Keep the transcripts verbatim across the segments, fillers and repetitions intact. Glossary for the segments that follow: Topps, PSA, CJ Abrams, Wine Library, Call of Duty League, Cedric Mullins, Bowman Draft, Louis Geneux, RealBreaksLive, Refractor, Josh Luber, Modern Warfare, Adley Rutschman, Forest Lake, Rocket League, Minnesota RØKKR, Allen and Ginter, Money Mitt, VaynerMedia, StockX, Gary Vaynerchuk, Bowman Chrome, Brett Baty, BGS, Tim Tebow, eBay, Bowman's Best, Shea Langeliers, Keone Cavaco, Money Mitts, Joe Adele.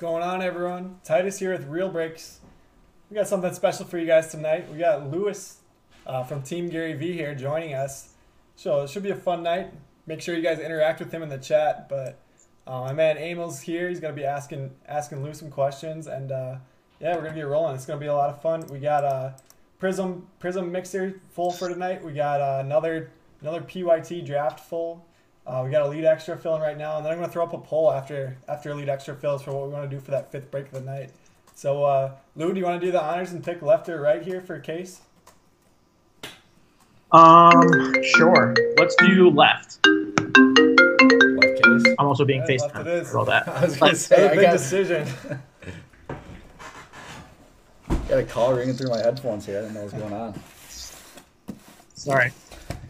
going on, everyone? Titus here with Real Breaks. We got something special for you guys tonight. We got Louis uh, from Team Gary V here joining us. So it should be a fun night. Make sure you guys interact with him in the chat. But uh, my man Emil's here. He's gonna be asking asking Lou some questions, and uh, yeah, we're gonna get rolling. It's gonna be a lot of fun. We got a uh, Prism Prism mixer full for tonight. We got uh, another another P Y T draft full. Uh, we got a lead extra fill in right now, and then I'm going to throw up a poll after after lead extra fills for what we want to do for that fifth break of the night. So, uh, Lou, do you want to do the honors and pick left or right here for Case? Um, sure. Let's do left. Left, Case. I'm also being yeah, FaceTime for all that. I was going to say, I big got... decision. Got a call ringing through my headphones here. I didn't know what was going on. Sorry.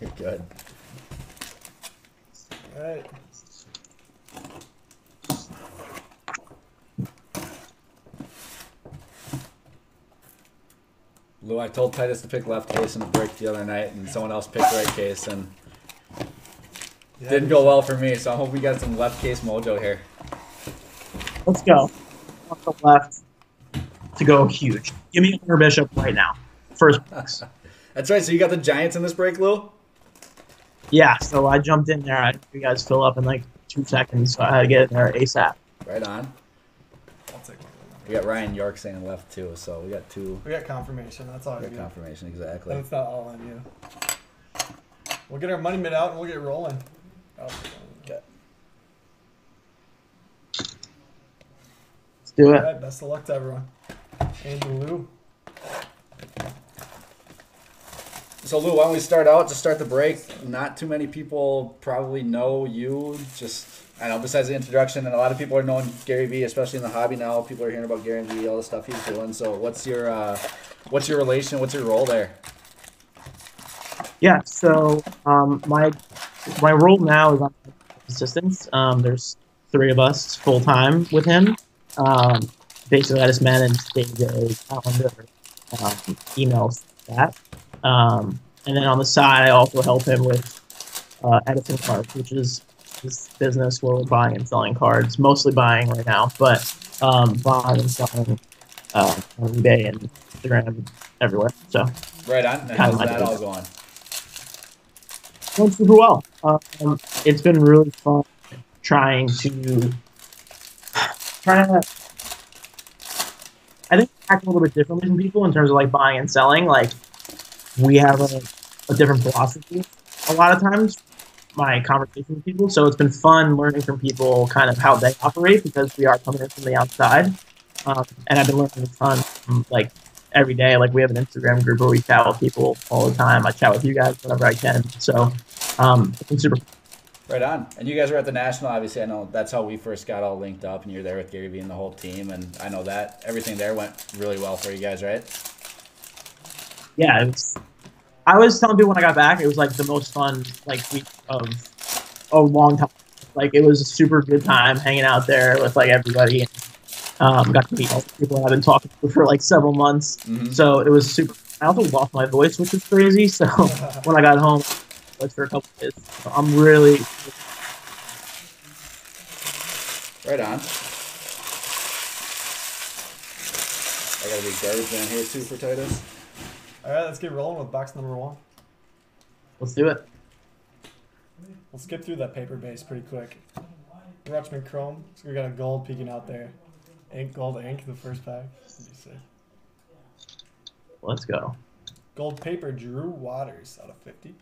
You're good. All right. Lou, I told Titus to pick left Case in the break the other night, and someone else picked right Case, and yeah, didn't go well for me. So I hope we got some left Case mojo here. Let's go. I want the left to go huge. Give me Hunter Bishop right now. First. That's right. So you got the Giants in this break, Lou? Yeah, so I jumped in there. I you guys fill up in like two seconds, so I had to get in there ASAP. Right on. I'll take one. We got Ryan York saying left too, so we got two. We got confirmation. That's all. We got you. Confirmation, exactly. That's not all on you. We'll get our money mitt out and we'll get rolling. Oh, okay. Let's do it. All right, best of luck to everyone. And to Lou. So, Lou, why don't we start out to start the break? Not too many people probably know you. Just, I know, besides the introduction, and a lot of people are knowing Gary Vee, especially in the hobby now. People are hearing about Gary Vee, all the stuff he's doing. So, what's your, uh, what's your relation? What's your role there? Yeah. So, um, my my role now is on assistance. Um, there's three of us full time with him. Um, basically, I just manage day-to-day calendar, um, emails, that. Um, and then on the side, I also help him with uh, Edison cards, which is this business where we're buying and selling cards, mostly buying right now, but um, buying and selling uh, on eBay and Instagram, everywhere. So right on. And how's that all going? It went super well. Um, it's been really fun trying to trying to. I think act a little bit differently than people in terms of like buying and selling, like. We have a, a different philosophy a lot of times, my conversation with people. So it's been fun learning from people kind of how they operate, because we are coming in from the outside. Um, and I've been learning a ton from, like, every day. Like, we have an Instagram group where we chat with people all the time. I chat with you guys whenever I can. So um, it's been super fun. Right on. And you guys were at the National, obviously. I know that's how we first got all linked up, and you're there with Gary Vee and the whole team. And I know that everything there went really well for you guys, right? Yeah, it was, I was telling people when I got back, it was like the most fun like week of a long time. Like, it was a super good time hanging out there with like everybody, and um, got to meet all the people I've been talking to for like several months. Mm-hmm. So it was super. I also lost my voice, which is crazy. So when I got home, I was for a couple of days. So I'm really right on. I gotta be garbage down here too for Titus. All right, let's get rolling with box number one. Let's do it. We'll skip through that paper base pretty quick. Rockman Chrome. So we got a gold peeking out there. Ink, gold ink, the first pack. Let's go. Gold paper, Drew Waters out of fifty.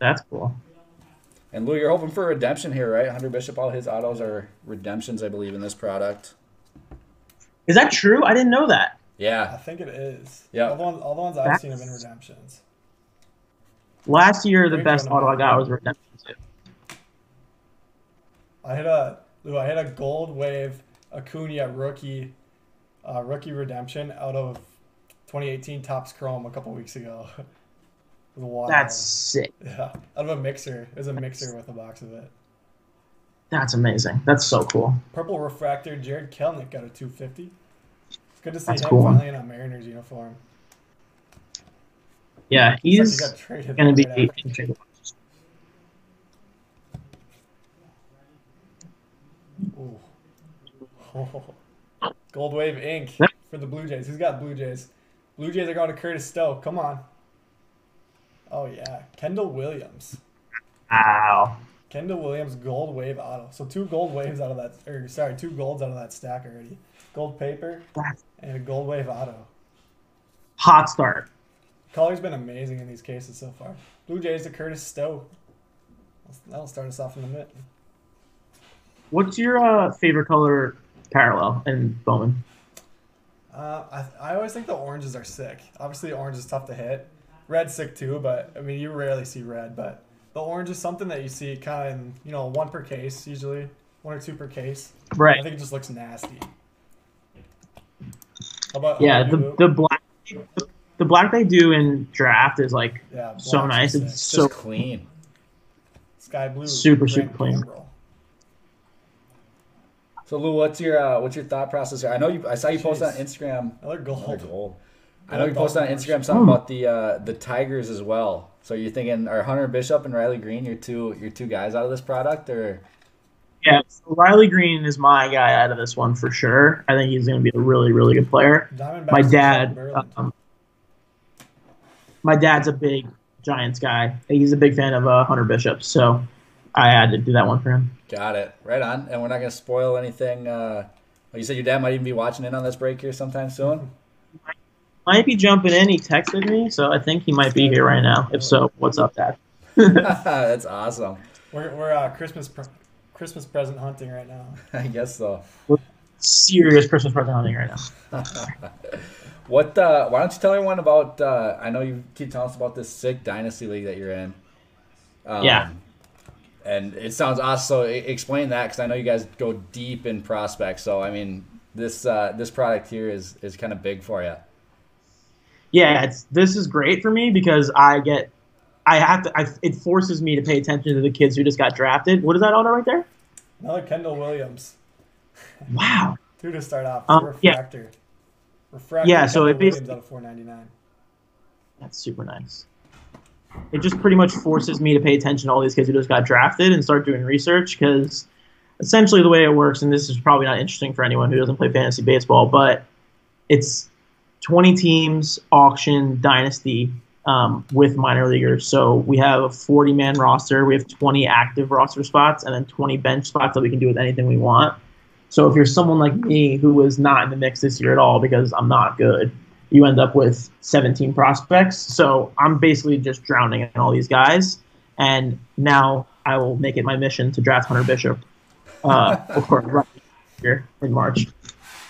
That's cool. And Lou, you're hoping for redemption here, right? Hunter Bishop, all his autos are redemptions, I believe, in this product. Is that true? I didn't know that. Yeah, I think it is. Yeah, all the ones, all the ones I've That's... seen have been redemptions. Last year, the Great best auto I got was redemption too. I hit a Lou. I hit a gold wave Acuna rookie, uh, rookie redemption out of twenty eighteen Topps Chrome a couple weeks ago. It was wild. That's sick. Yeah, out of a mixer. It was a mixer with a box of it. That's amazing. That's so cool. Purple refractor Jared Kelnick got a two fifty. Good to see That's him cool. finally in a Mariners uniform. Yeah, he's like he going to be right eight. Ooh. Oh, Gold Wave Incorporated for the Blue Jays. Who's got Blue Jays? Blue Jays are going to Curtis Stowe. Come on. Oh, yeah. Kendall Williams. Wow. Kendall Williams, Gold Wave Auto. So two Gold Waves out of that, or sorry, two Golds out of that stack already. Gold Paper and a Gold Wave Auto. Hot start. Color's been amazing in these cases so far. Blue Jays to Curtis Stowe. That'll start us off in a minute. What's your uh, favorite color parallel in Bowman? Uh, I, I always think the oranges are sick. Obviously, orange is tough to hit. Red's sick too, but I mean, you rarely see red. But the orange is something that you see kind of in, you know, one per case usually, one or two per case. Right. I think it just looks nasty. How about, yeah, how about the, the black. The, the black they do in draft is like yeah, so nice. It's, it's so clean. Sky blue. Super, super clean. Camera. So Lou, what's your uh, what's your thought process here? I know you. I saw you Jeez. post on Instagram. Another gold. Another gold. I know you posted on Instagram something hmm. about the uh, the Tigers as well. So you're thinking, are Hunter Bishop and Riley Green your two your two guys out of this product, or? Yeah, so Riley Green is my guy out of this one for sure. I think he's going to be a really, really good player. My dad, um, my dad's a big Giants guy. He's a big fan of uh, Hunter Bishop, so I had to do that one for him. Got it. Right on. And we're not going to spoil anything. Uh, like you said, your dad might even be watching in on this break here sometime soon. Might be jumping in. He texted me, so I think he might be here right now. If so, what's up, Dad? That's awesome. We're we're uh, Christmas pre Christmas present hunting right now. I guess so. We're serious Christmas present hunting right now. What? Uh, why don't you tell everyone about? Uh, I know you keep telling us about this sick dynasty league that you're in. Um, yeah. And it sounds awesome. So explain that, because I know you guys go deep in prospects. So I mean, this uh, this product here is is kind of big for you. Yeah, it's, this is great for me because I get, I have to, I, it forces me to pay attention to the kids who just got drafted. What is that auto right there? Another Kendall Williams. Wow. Two to start off. Um, refractor. Yeah. Refractor. Yeah, so it basically out of four ninety-nine. That's super nice. It just pretty much forces me to pay attention to all these kids who just got drafted and start doing research, because essentially the way it works, and this is probably not interesting for anyone who doesn't play fantasy baseball, but it's twenty teams, auction, dynasty, um, with minor leaguers. So we have a forty man roster. We have twenty active roster spots and then twenty bench spots that we can do with anything we want. So if you're someone like me who was not in the mix this year at all because I'm not good, you end up with seventeen prospects. So I'm basically just drowning in all these guys. And now I will make it my mission to draft Hunter Bishop uh, before right here in March.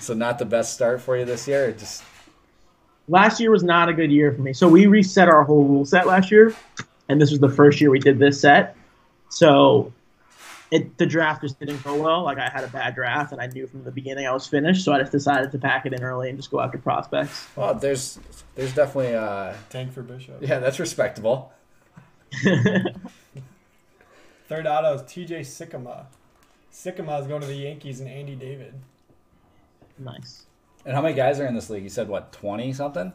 So not the best start for you this year? Just... Last year was not a good year for me. So we reset our whole rule set last year, and this was the first year we did this set. So it, the draft just didn't go well. Like, I had a bad draft, and I knew from the beginning I was finished, so I just decided to pack it in early and just go after prospects. Well, there's there's definitely a – Tank for Bishop. Yeah, that's respectable. Third auto is T J Sikkema. Sikkema is going to the Yankees and Andy David. Nice. And how many guys are in this league? You said, what, twenty-something?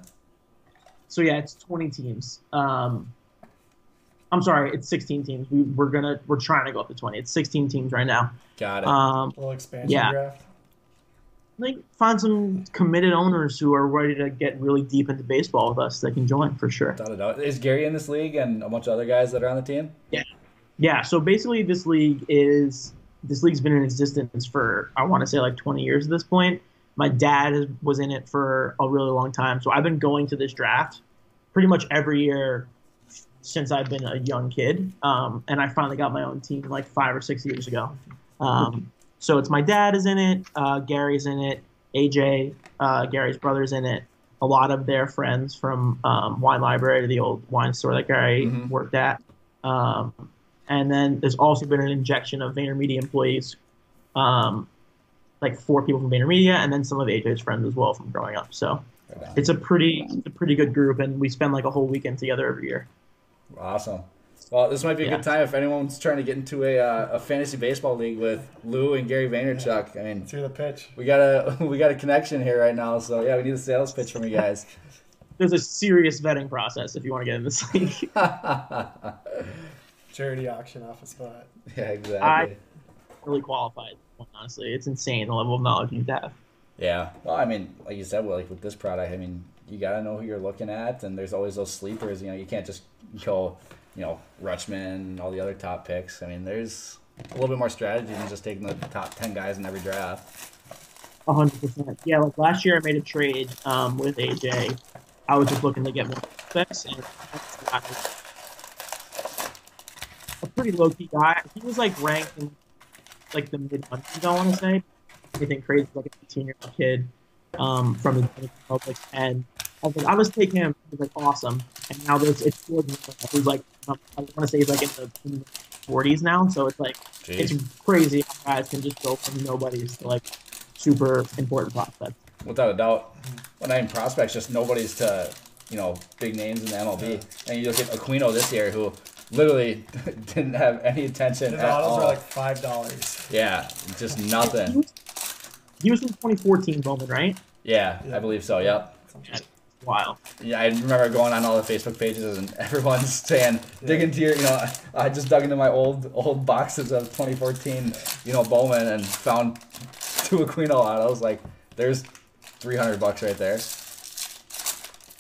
So, yeah, it's twenty teams. Um, I'm sorry, it's sixteen teams. We, we're gonna, we're trying to go up to twenty. It's sixteen teams right now. Got it. Um, a little expansion yeah. draft. Like, find some committed owners who are ready to get really deep into baseball with us that can join for sure. Without a doubt. Is Gary in this league and a bunch of other guys that are on the team? Yeah. Yeah, so basically this league is – this league's been in existence for, I want to say, like twenty years at this point. My dad was in it for a really long time. So I've been going to this draft pretty much every year since I've been a young kid. Um, and I finally got my own team like five or six years ago. Um, so it's my dad is in it. Uh, Gary's in it. A J, uh, Gary's brother's in it. A lot of their friends from um, Wine Library, to the old wine store that Gary mm-hmm. worked at. Um, and then there's also been an injection of VaynerMedia employees, um, like four people from VaynerMedia, and then some of A J's friends as well from growing up. So it's a pretty it's a pretty good group, and we spend like a whole weekend together every year. Awesome. Well, this might be a yeah. good time if anyone's trying to get into a, uh, a fantasy baseball league with Lou and Gary Vaynerchuk. Yeah. I mean, let's hear the pitch. We got a we got a connection here right now, so yeah, we need a sales pitch from you guys. There's a serious vetting process if you want to get in this league. Charity auction off a spot. Yeah, exactly. I really qualified. honestly. It's insane the level of knowledge you have. Yeah. Well, I mean, like you said, like with this product, I mean, you got to know who you're looking at, and there's always those sleepers. You know, you can't just go, you know, Rutschman and all the other top picks. I mean, there's a little bit more strategy than just taking the top ten guys in every draft. A hundred percent. Yeah, like last year I made a trade um, with A J. I was just looking to get more picks, and I was a pretty low-key guy. He was, like, ranked in, like, the mid-hundreds, I want to say. Anything crazy, like a eighteen-year-old kid um, from the Dominican Republic. And I was like, I'll just take him. He was, like, awesome. And now there's, it's Jordan. He's, like, I want to say he's, like, in the, in the forties now. So it's, like, Jeez. It's crazy how guys can just go from nobody's to, like, super important prospects. Without a doubt. Well, not even prospects, just nobody's to, you know, big names in the M L B. Yeah. And you look at Aquino this year, who literally didn't have any attention at all. His autos were like five dollars. Yeah, just nothing. He was, he was in twenty fourteen Bowman, right? Yeah, yeah, I believe so, yep. Wow. Yeah, I remember going on all the Facebook pages and everyone's saying, dig into your, you know, I just dug into my old old boxes of twenty fourteen, you know, Bowman and found two Aquino autos. Like, there's three hundred bucks right there.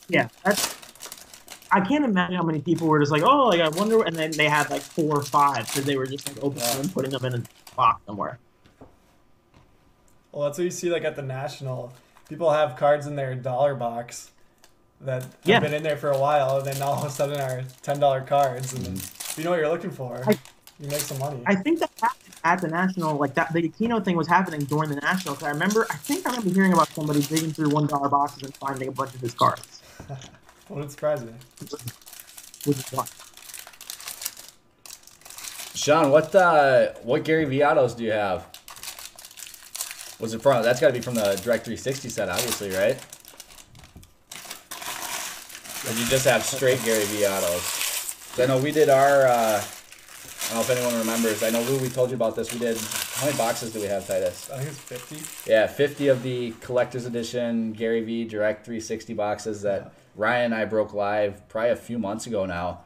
Yeah, that's... I can't imagine how many people were just like, oh, like I wonder, and then they had like four or five because they were just like opening them and putting them in a box somewhere. Well, that's what you see like at the National. People have cards in their dollar box that yeah. have been in there for a while, and then all of a sudden are ten dollar cards, and if you know what you're looking for, I, you make some money. I think that happened at the National, like that the Aquino thing was happening during the National. Cause I remember, I think I remember hearing about somebody digging through one dollar boxes and finding a bunch of his cards. Wouldn't surprise me. Sean, what uh, what Gary Vee autos do you have? Was it from? That's got to be from the Direct three sixty set, obviously, right? Or do you just have straight Gary Vee autos? I know we did our. Uh, I don't know if anyone remembers. I know Lou, we told you about this. We did. How many boxes do we have, Titus? I think it's fifty. Yeah, fifty of the collector's edition Gary Vee Direct three sixty boxes that. Yeah. Ryan and I broke live probably a few months ago now,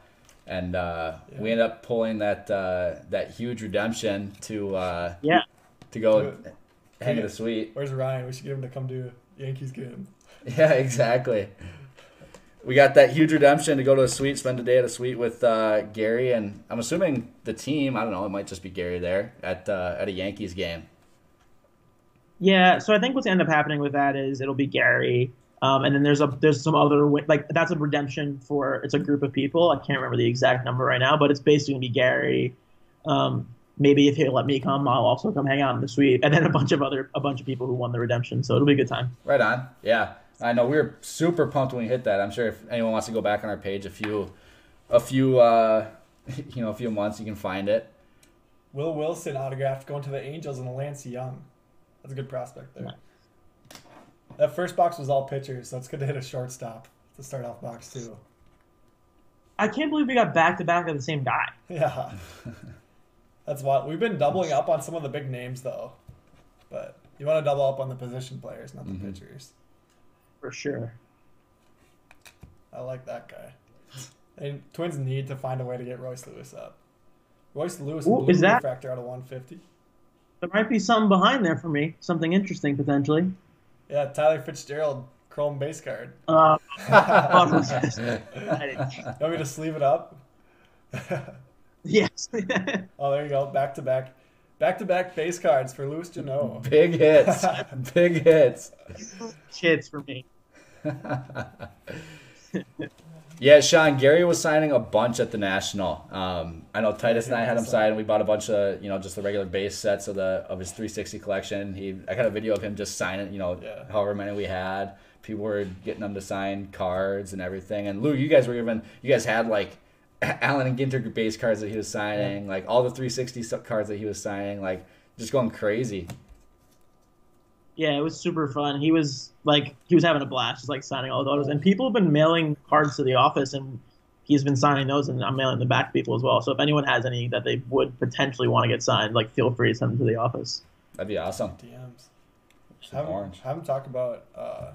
and uh, yeah. we ended up pulling that uh, that huge redemption to uh, yeah to go hang in the suite. Where's Ryan? We should get him to come to a Yankees game. Yeah, exactly. We got that huge redemption to go to a suite, spend a day at a suite with uh, Gary, and I'm assuming the team. I don't know. It might just be Gary there at uh, at a Yankees game. Yeah. So I think what's ended up happening with that is it'll be Gary. Um, and then there's a there's some other like that's a redemption for it's a group of people. I can't remember the exact number right now, but it's basically gonna be Gary. Um, maybe if he'll let me come, I'll also come hang out in the suite, and then a bunch of other a bunch of people who won the redemption. So it'll be a good time. Right on. Yeah, I know we were super pumped when we hit that. I'm sure if anyone wants to go back on our page a few, a few uh, you know a few months, you can find it. Will Wilson autographed going to the Angels and Lance Young. That's a good prospect there. Yeah. That first box was all pitchers, so it's good to hit a shortstop to start off box two. I can't believe we got back-to-back of the same guy. Yeah. That's wild. We've been doubling up on some of the big names, though. But you want to double up on the position players, not the mm-hmm. pitchers. For sure. I like that guy. And Twins need to find a way to get Royce Lewis up. Royce Lewis Ooh, is that refractor out of one fifty. There might be something behind there for me. Something interesting, potentially. Yeah, Tyler Fitzgerald, Chrome base card. Uh, I didn't. You want me to sleeve it up? Yes. Oh, there you go. Back to back. Back to back base cards for Louis Geneux. Big hits. Big hits. Kids for me. Yeah, Sean, Gary was signing a bunch at the National. Um, I know Titus and I had him sign. We bought a bunch of, you know, just the regular base sets of the of his three sixty collection. He, I got a video of him just signing, you know, yeah. however many we had. People were getting them to sign cards and everything. And Lou, you guys were even, you guys had like Allen and Ginter base cards that he was signing, yeah. like all the three sixty cards that he was signing, like just going crazy. Yeah, it was super fun. He was like, he was having a blast, just like signing all those. And people have been mailing cards to the office, and he's been signing those, and I'm mailing them back to people as well. So if anyone has any that they would potentially want to get signed, like feel free to send them to the office. That'd be awesome. D Ms. Have, orange. Have him talk about uh,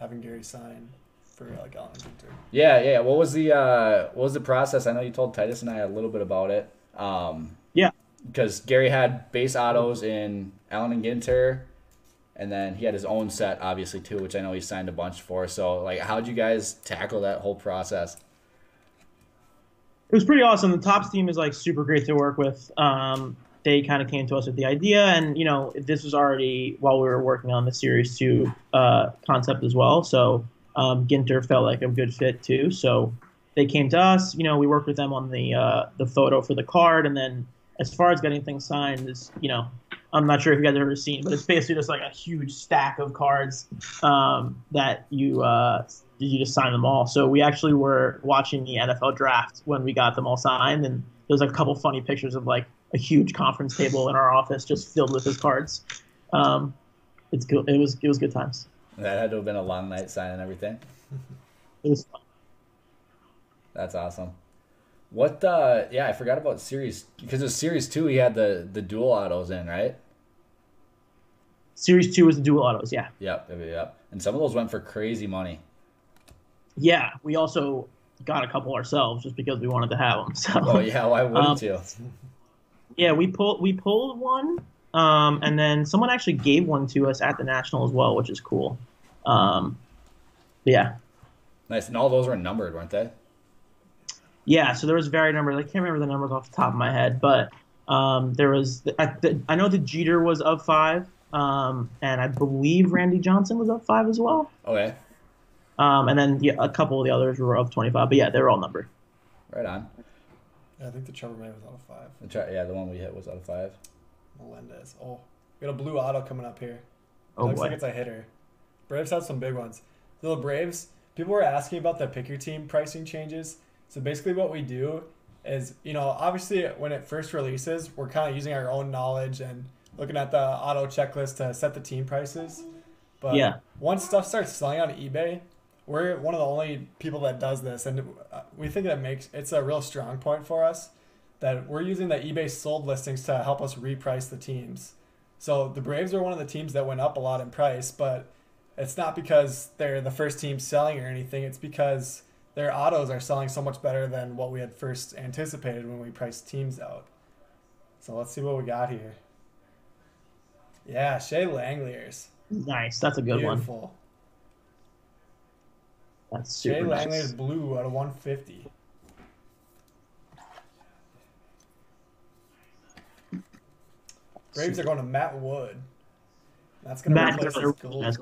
having Gary sign for uh, like Allen and Ginter. Yeah, yeah. What was the uh, what was the process? I know you told Titus and I a little bit about it. Um, yeah. because Gary had base autos in Allen and Ginter, and then he had his own set, obviously, too, which I know he signed a bunch for. So, like, how'd you guys tackle that whole process? It was pretty awesome. The Topps team is, like, super great to work with. Um, they kind of came to us with the idea, and, you know, this was already while we were working on the Series two uh, concept as well. So um, Ginter felt like a good fit, too. So they came to us. You know, we worked with them on the uh, the photo for the card, and then as far as getting things signed is, you know, I'm not sure if you guys have ever seen, but it's basically just like a huge stack of cards um, that you uh, you just sign them all. So we actually were watching the N F L draft when we got them all signed, and there's like a couple funny pictures of like a huge conference table in our office just filled with his cards. Um, it's cool. It was it was good times. That had to have been a long night signing everything. It was fun. That's awesome. What uh yeah, I forgot about series, because it was series two he had the the dual autos in, right? Series two was the dual autos, yeah. Yep, yep. And some of those went for crazy money. Yeah, we also got a couple ourselves just because we wanted to have them. So. Oh yeah, why wouldn't um, you? Yeah, we pulled we pulled one, um, and then someone actually gave one to us at the National as well, which is cool. Um, yeah. Nice, and all those were numbered, weren't they? Yeah, so there was varied numbers. I can't remember the numbers off the top of my head, but um, there was. The, I, the, I know the Jeter was up five, um, and I believe Randy Johnson was up five as well. Okay. Um, and then yeah, a couple of the others were up twenty-five, but yeah, they were all numbered. Right on. Yeah, I think the Trevor May was out of five. The tra- yeah, the one we hit was out of five. Melendez. Oh, we got a blue auto coming up here. Oh, looks like it's a hitter. Braves had some big ones. Little Braves. People were asking about the pick your team pricing changes. So basically what we do is, you know, obviously when it first releases, we're kind of using our own knowledge and looking at the auto checklist to set the team prices. But yeah. Once stuff starts selling on eBay, we're one of the only people that does this. And we think that makes it's a real strong point for us that we're using the eBay sold listings to help us reprice the teams. So the Braves are one of the teams that went up a lot in price, but it's not because they're the first team selling or anything. It's because their autos are selling so much better than what we had first anticipated when we priced teams out. So let's see what we got here. Yeah, Shea Langeliers. Nice, that's a good Beautiful. one. That's super Shea nice. Langeliers blue out of one fifty. Braves are going to Matt Wood. That's going to replace his gold.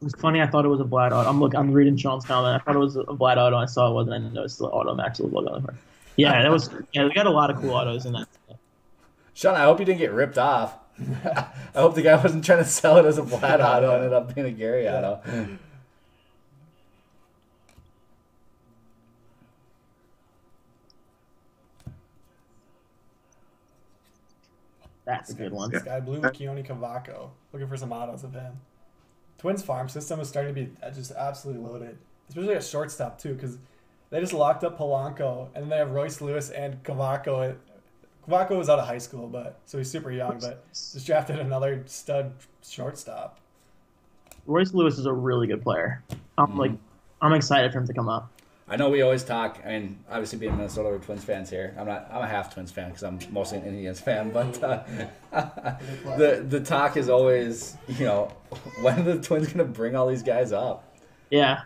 It was funny. I thought it was a Vlad auto. I'm look. I'm reading Sean's comment. I thought it was a Vlad auto. I saw it wasn't. I didn't know it's the auto max was logo. Yeah, that was. Yeah, we got a lot of cool autos in that. Sean, I hope you didn't get ripped off. I hope the guy wasn't trying to sell it as a Vlad auto. Ended up being a Gary yeah. auto. That's a good one. Sky Blue Keone Cavaco. Looking for some autos of him. Twins farm system is starting to be just absolutely loaded, especially at shortstop too, because they just locked up Polanco, and they have Royce Lewis and Cavaco. Cavaco was out of high school, but so he's super young, but just drafted another stud shortstop. Royce Lewis is a really good player. I'm mm-hmm. like, I'm excited for him to come up. I know we always talk, I mean, obviously being Minnesota, we're Twins fans here. I'm not, I'm a half Twins fan because I'm mostly an Indians fan, but uh, the the talk is always, you know, when are the Twins going to bring all these guys up? Yeah.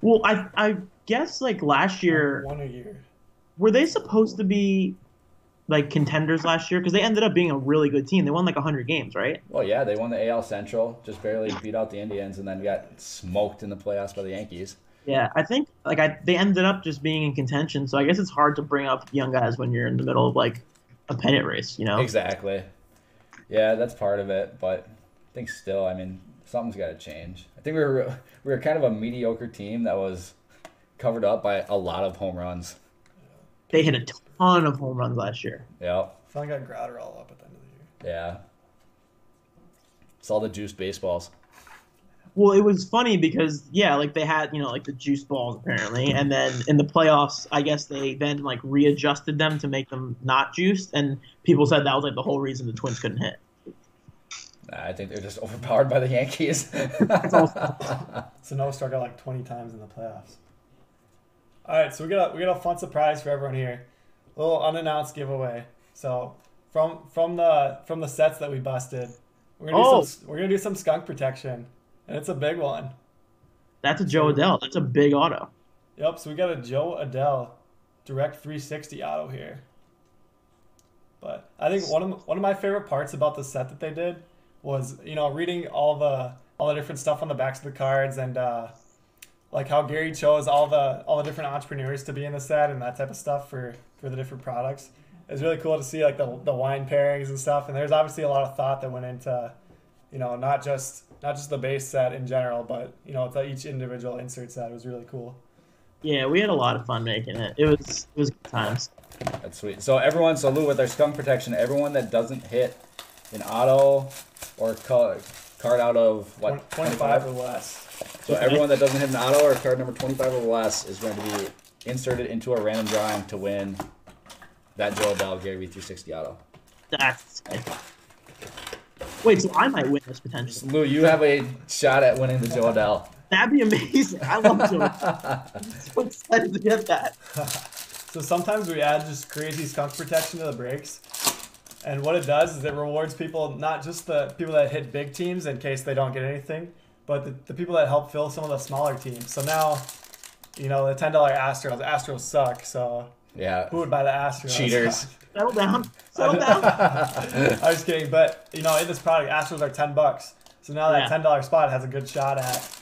Well, I I guess like last year, one a year. Were they supposed to be like contenders last year? Because they ended up being a really good team. They won like one hundred games, right? Well, yeah, they won the A L Central, just barely beat out the Indians, and then got smoked in the playoffs by the Yankees. Yeah, I think like I they ended up just being in contention, so I guess it's hard to bring up young guys when you're in the middle of like a pennant race, you know? Exactly. Yeah, that's part of it, but I think still, I mean, something's got to change. I think we were we were kind of a mediocre team that was covered up by a lot of home runs. They hit a ton of home runs last year. Yeah. Finally got Grouter all up at the end of the year. Yeah. It's all the juice baseballs. Well, it was funny because, yeah, like they had, you know, like the juice balls apparently. And then in the playoffs, I guess they then like readjusted them to make them not juiced. And people said that was like the whole reason the Twins couldn't hit. I think they're just overpowered by the Yankees. So Noah struck out like twenty times in the playoffs. All right, so we got a, we got a fun surprise for everyone here. A little unannounced giveaway. So from from the from the sets that we busted, we're gonna oh. do some we're gonna do some skunk protection, and it's a big one. That's a Joe Adele. That's a big auto. Yep. So we got a Joe Adele Direct three sixty auto here. But I think one of one of my favorite parts about the set that they did was, you know, reading all the all the different stuff on the backs of the cards, and uh, like how Gary chose all the all the different entrepreneurs to be in the set and that type of stuff for, for the different products. It was really cool to see like the the wine pairings and stuff. And there's obviously a lot of thought that went into, you know, not just not just the base set in general, but you know, the, each individual insert set. It was really cool. Yeah, we had a lot of fun making it. It was it was good times. That's sweet. So everyone, so Lou, with our skunk protection, everyone that doesn't hit an auto or card out of what twenty-five or less. So everyone that doesn't hit an auto or card number twenty-five or less is going to be inserted into a random drawing to win that Joe Adele Gary V three sixty auto. That's it. Wait, so I might win this potentially. So Lou, you have a shot at winning the Joe Adele. That'd be amazing. I love Joe Adele. I'm so excited to get that. So sometimes we add just crazy skunk protection to the breaks. And what it does is it rewards people, not just the people that hit big teams in case they don't get anything, but the, the people that help fill some of the smaller teams. So now, you know, the ten dollar Astros. Astros suck, so yeah, who would buy the Astros? Cheaters. Settle down. Settle down. I was kidding. But, you know, in this product, Astros are ten bucks. So now that yeah. ten dollar spot has a good shot at,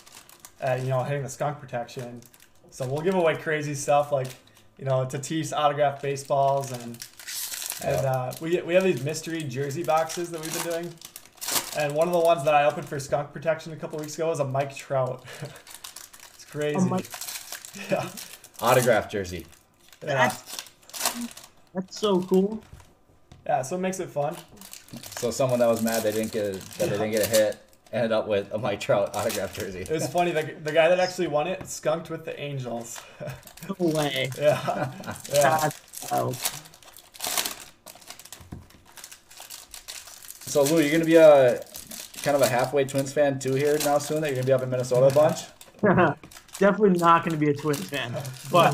at, you know, hitting the skunk protection. So we'll give away crazy stuff like, you know, Tatis autographed baseballs, and and uh, we we have these mystery jersey boxes that we've been doing, and one of the ones that I opened for skunk protection a couple weeks ago was a Mike Trout. It's crazy. Oh, Mike. Yeah. Autographed jersey. Yeah. That's, that's so cool. Yeah, so it makes it fun. So someone that was mad they didn't get a, that yeah. they didn't get a hit ended up with a Mike Trout autographed jersey. It was funny. The, the guy that actually won it skunked with the Angels. No way. Yeah. yeah. Oh. So Lou, you're gonna be a kind of a halfway Twins fan too here now soon. That you're gonna be up in Minnesota a bunch. Definitely not gonna be a Twins fan, but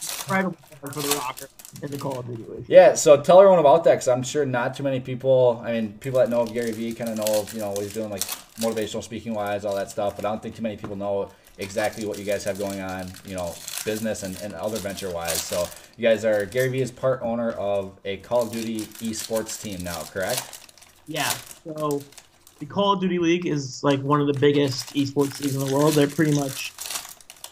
try to for the Rocker in the Call of Duty League. Yeah, so tell everyone about that, because I'm sure not too many people, I mean, people that know Gary V kind of know, you know, what he's doing, like, motivational speaking-wise, all that stuff, but I don't think too many people know exactly what you guys have going on, you know, business and, and other venture-wise. So you guys are, Gary V is part owner of a Call of Duty esports team now, correct? Yeah, so the Call of Duty League is, like, one of the biggest esports leagues in the world. They're pretty much...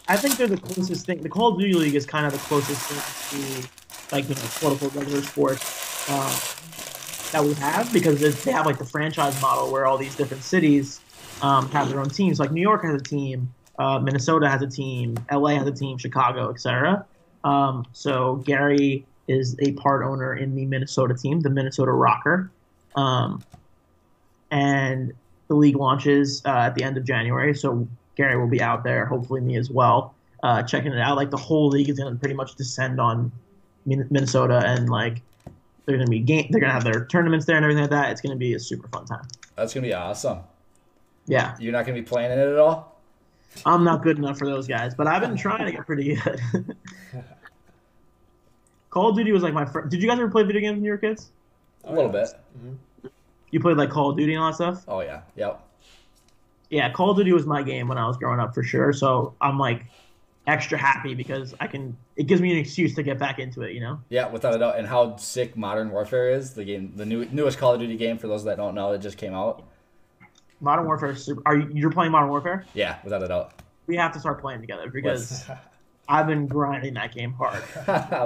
I think they're the closest thing. The Call of Duty League is kind of the closest thing to, like, you know, quote-unquote regular sports um, that we have, because they have, like, the franchise model where all these different cities um, have their own teams. Like, New York has a team, uh, Minnesota has a team, L A has a team, Chicago, et cetera. Um, so Gary is a part owner in the Minnesota team, the Minnesota RØKKR. Um, and the league launches uh, at the end of January, so Gary will be out there, hopefully me as well, uh, checking it out. Like, the whole league is going to pretty much descend on Minnesota, and like they're going to be game, they're going to have their tournaments there and everything like that. It's going to be a super fun time. That's going to be awesome. Yeah. You're not going to be playing in it at all? I'm not good enough for those guys, but I've been trying to get pretty good. Call of Duty was like my first. Did you guys ever play video games when you were kids? A little bit. Mm-hmm. You played like Call of Duty and all that stuff? Oh, yeah. Yep. Yeah, Call of Duty was my game when I was growing up for sure. So I'm like extra happy because I can. It gives me an excuse to get back into it, you know. Yeah, without a doubt. And how sick Modern Warfare is, the game, the new, newest Call of Duty game. For those that don't know, it just came out. Modern Warfare is super. Are you, you're playing Modern Warfare? Yeah, without a doubt. We have to start playing together because I've been grinding that game hard.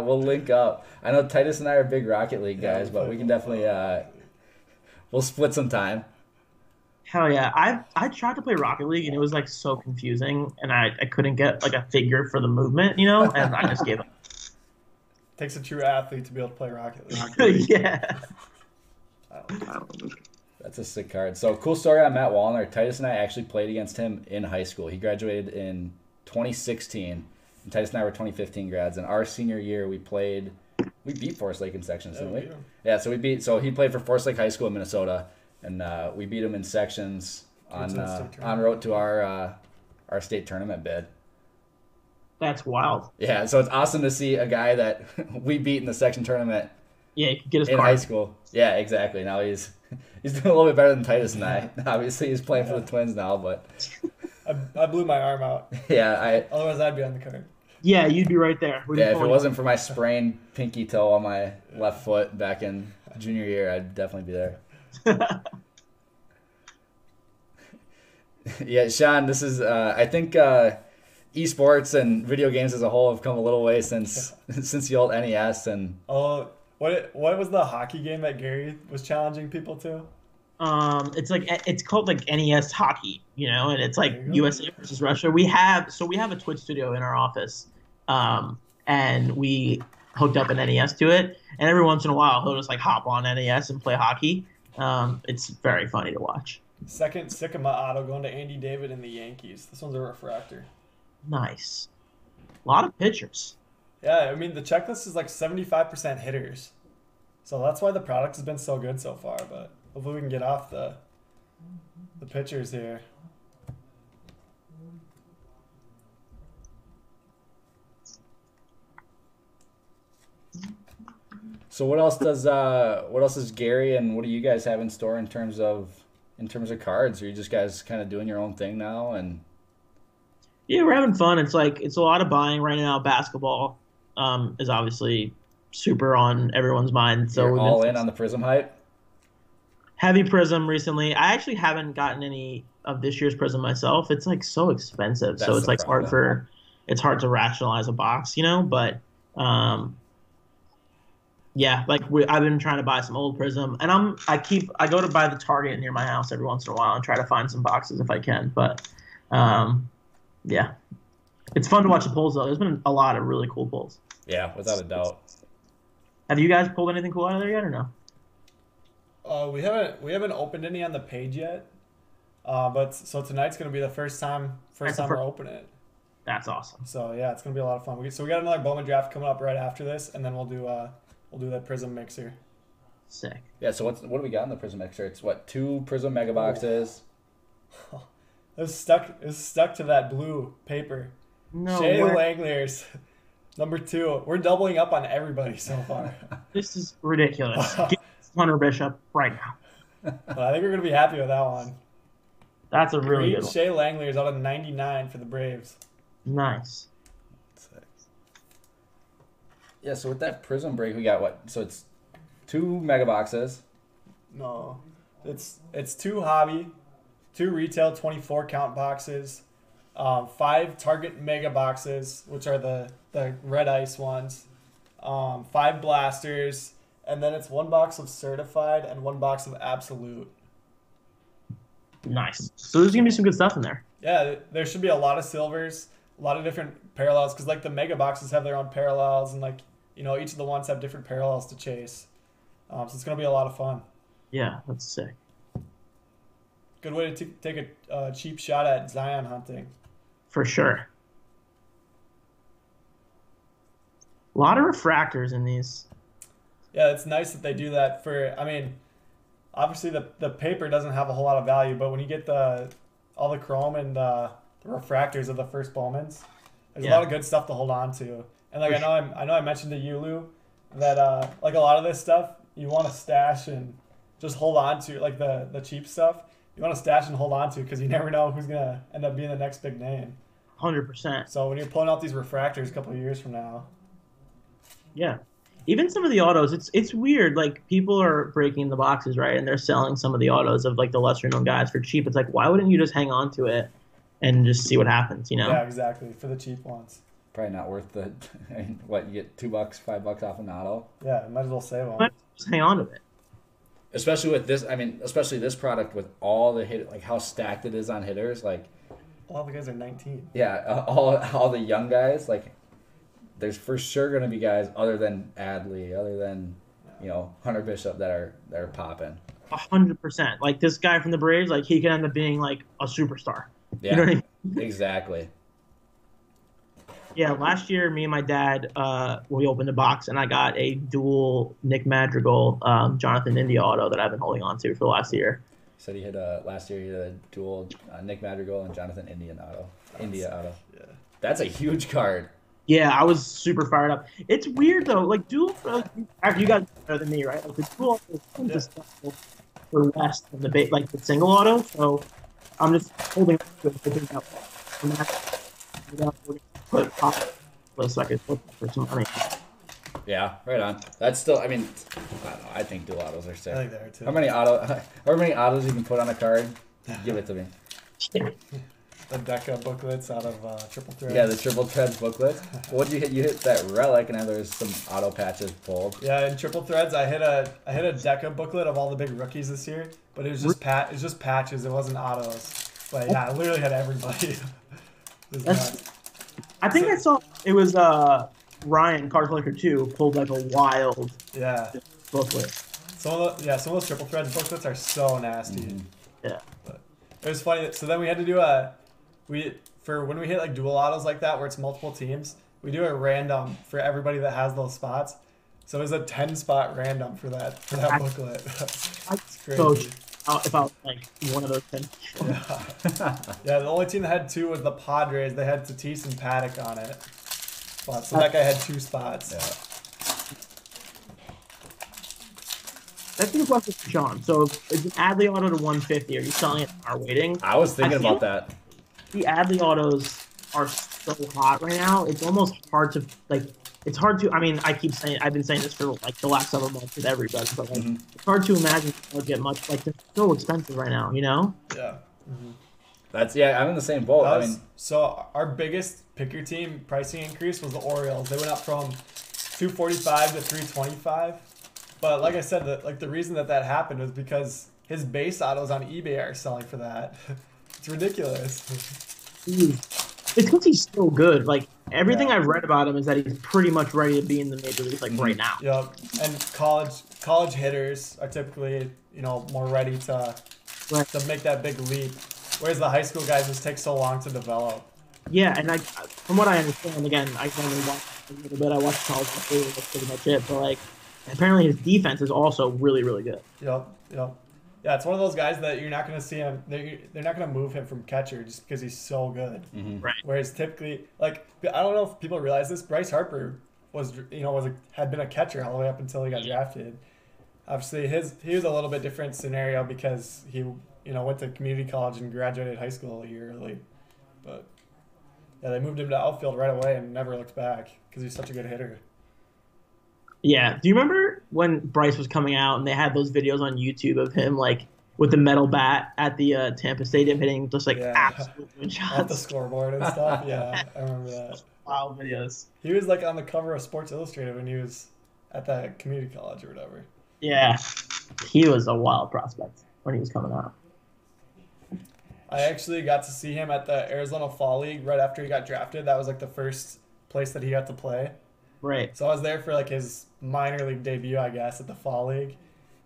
We'll link up. I know Titus and I are big Rocket League guys, yeah, but we can definitely uh, we'll split some time. Hell yeah. I I tried to play Rocket League, and it was, like, so confusing, and I, I couldn't get, like, a figure for the movement, you know, and I just gave up. Takes a true athlete to be able to play Rocket League. Rocket League. Yeah. I don't, I don't. That's a sick card. So, cool story on Matt Wallner. Titus and I actually played against him in high school. He graduated in twenty sixteen, and Titus and I were twenty fifteen grads, and our senior year we played – we beat Forest Lake in sections, yeah, didn't we? Yeah, so we beat – so he played for Forest Lake High School in Minnesota. And uh, we beat them in sections on uh, on route to our uh, our state tournament bid. That's wild. Yeah, so it's awesome to see a guy that we beat in the section tournament. Yeah, you could get his in card. High school. Yeah, exactly. Now he's he's doing a little bit better than Titus and I. Obviously, he's playing yeah. for the Twins now, but I, I blew my arm out. Yeah, I. Otherwise, I'd be on the card. Yeah, you'd be right there. Yeah, if it wasn't for my sprained pinky toe on my left foot back in junior year, I'd definitely be there. Yeah, Sean, this is, uh, I think uh, esports and video games as a whole have come a little way since since the old N E S. And oh, what what was the hockey game that Gary was challenging people to? Um, it's like it's called like N E S hockey, you know, and it's like U S A versus Russia. We have so we have a Twitch studio in our office, um, and we hooked up an N E S to it. And every once in a while, he'll just like hop on N E S and play hockey. Um, it's very funny to watch. Second Sycama auto going to Andy David and the Yankees. This one's a refractor. Nice. A lot of pitchers. Yeah, I mean, the checklist is like seventy-five percent hitters. So that's why the product has been so good so far. But hopefully we can get off the the pitchers here. So what else does uh what else is Gary and what do you guys have in store in terms of in terms of cards? Are you just guys kind of doing your own thing now? And yeah, we're having fun. It's like it's a lot of buying right now. Basketball um, is obviously super on everyone's mind. So we're all in on the Prism hype. Heavy Prism recently. I actually haven't gotten any of this year's Prism myself. It's like so expensive. That's so it's like problem. hard for it's hard to rationalize a box, you know. But um, yeah, like we, I've been trying to buy some old Prism, and I'm I keep I go to buy the Target near my house every once in a while and try to find some boxes if I can. But um, yeah, it's fun to watch the polls though. There's been a lot of really cool polls. Yeah, without a doubt. Have you guys pulled anything cool out of there yet or no? Uh, we haven't we haven't opened any on the page yet. Uh, but so tonight's gonna be the first time first time we're opening it. That's awesome. So yeah, it's gonna be a lot of fun. We, so we got another Bowman draft coming up right after this, and then we'll do uh. We'll do that Prism mixer. Sick. Yeah, so what's, what do we got in the Prism mixer? It's what, two Prism mega boxes? Oh, it was stuck, it was stuck to that blue paper. No, Shea Langeliers, number two. We're doubling up on everybody so far. This is ridiculous. Get Hunter Bishop right now. Well, I think we're going to be happy with that one. That's a really Green good one. Shea Langeliers out of ninety-nine for the Braves. Nice. Yeah, so with that Prism break, we got what? So it's two mega boxes. No, it's it's two hobby, two retail twenty-four count boxes, um, five Target mega boxes, which are the, the red ice ones, um, five blasters, and then it's one box of certified and one box of absolute. Nice. So there's gonna be some good stuff in there. Yeah, there should be a lot of silvers, a lot of different parallels, because like the mega boxes have their own parallels, and like, you know, each of the ones have different parallels to chase. Um, so it's going to be a lot of fun. Yeah, that's sick. Good way to t- take a uh, cheap shot at Zion hunting. For sure. A lot of refractors in these. Yeah, it's nice that they do that for, I mean, obviously the, the paper doesn't have a whole lot of value, but when you get the all the chrome and the refractors of the first Bowman's, there's yeah. a lot of good stuff to hold on to. And like I know, I'm, I know I mentioned to you, Lou, that uh, like a lot of this stuff you want to stash and just hold on to, like the, the cheap stuff you want to stash and hold on to, because you never know who's gonna end up being the next big name. one hundred percent. So when you're pulling out these refractors a couple of years from now, yeah, even some of the autos, it's it's weird. Like people are breaking the boxes, right, and they're selling some of the autos of like the lesser known guys for cheap. It's like, why wouldn't you just hang on to it and just see what happens, you know? Yeah, exactly, for the cheap ones. Probably not worth the, I mean, what, you get two bucks, five bucks off an auto? Yeah, might as well save on. Just hang on to it. Especially with this, I mean, especially this product with all the hit, like how stacked it is on hitters, like. All the guys are nineteen. Yeah, all all the young guys, like, there's for sure going to be guys other than Adley, other than, you know, Hunter Bishop that are, that are popping. one hundred percent. Like this guy from the Braves, like he could end up being like a superstar. Yeah, you know what I mean? Exactly. Yeah, last year, me and my dad, uh, we opened a box, and I got a dual Nick Madrigal, um, Jonathan India auto that I've been holding on to for the last year. He said he had a, last year he had a dual uh, Nick Madrigal and Jonathan Indian auto, India auto. Yeah. That's a huge card. Yeah, I was super fired up. It's weird though. Like dual, uh, you guys better than me, right? Like the dual auto is for less than the bait, like the single auto. So I'm just holding up to it. Up. I'm gonna put it pop for a second for some money. Yeah, right on. That's still. I mean, I don't know. I think dual autos are sick. I think they are too. How many auto? How many autos you can put on a card? Give it to me. Yeah. The Deca booklets out of uh, Triple Threads. Yeah, the Triple Threads booklet. What did you hit? You hit that relic, and now there's some auto patches pulled. Yeah, in Triple Threads, I hit a I hit a Deca booklet of all the big rookies this year, but it was just pat it's just patches. It wasn't autos. But yeah, I literally had everybody. That's, I think so, I saw it was uh Ryan Card Collector Two pulled like a wild yeah booklet. Some of the, yeah, some of those Triple Threads booklets are so nasty. Mm-hmm. Yeah, but it was funny. So then we had to do a. We for when we hit like dual autos like that where it's multiple teams, we do a random for everybody that has those spots. So it's a ten spot random for that for that I, booklet. It's crazy. So out about like one of those ten. Yeah. Yeah, the only team that had two was the Padres. They had Tatis and Paddock on it. Wow, so that guy had two spots. Yeah. That's the question for Sean. So if you add the auto to one fifty, are you selling it or waiting? I was thinking I about that. The Adley autos are so hot right now. It's almost hard to like. It's hard to. I mean, I keep saying. I've been saying this for like the last several months with everybody, but like, mm-hmm. It's hard to imagine they'll get much. Like they're so expensive right now, you know. Yeah. Mm-hmm. That's yeah. I'm in the same boat. Was, I mean, so our biggest pick your team pricing increase was the Orioles. They went up from two forty-five to three twenty-five. But like I said, the, like the reason that that happened was because his base autos on eBay are selling for that. It's ridiculous. It's because he's so good. Like, everything yeah. I've read about him is that he's pretty much ready to be in the major leagues, like, mm-hmm. right now. Yep. And college college hitters are typically, you know, more ready to, right. to make that big leap. Whereas the high school guys just take so long to develop. Yeah, and I, from what I understand, again, I can only watch a little bit. I watched college history, that's pretty much it. But, like, apparently his defense is also really, really good. Yep, yep. Yeah, it's one of those guys that you're not going to see him. They're, they're not going to move him from catcher just because he's so good. Mm-hmm. Right. Whereas typically, like, I don't know if people realize this, Bryce Harper was, you know, was a, had been a catcher all the way up until he got yeah. drafted. Obviously, his he was a little bit different scenario because he, you know, went to community college and graduated high school a year early. But yeah, they moved him to outfield right away and never looked back because he's such a good hitter. Yeah. Do you remember when Bryce was coming out and they had those videos on YouTube of him like with the metal bat at the uh, Tampa Stadium hitting just like yeah. absolute win shots at the scoreboard and stuff? Yeah, I remember that. Wild videos. He was like on the cover of Sports Illustrated when he was at that community college or whatever. Yeah, he was a wild prospect when he was coming out. I actually got to see him at the Arizona Fall League right after he got drafted. That was like the first place that he got to play. Right. So I was there for like his minor league debut, I guess, at the fall league.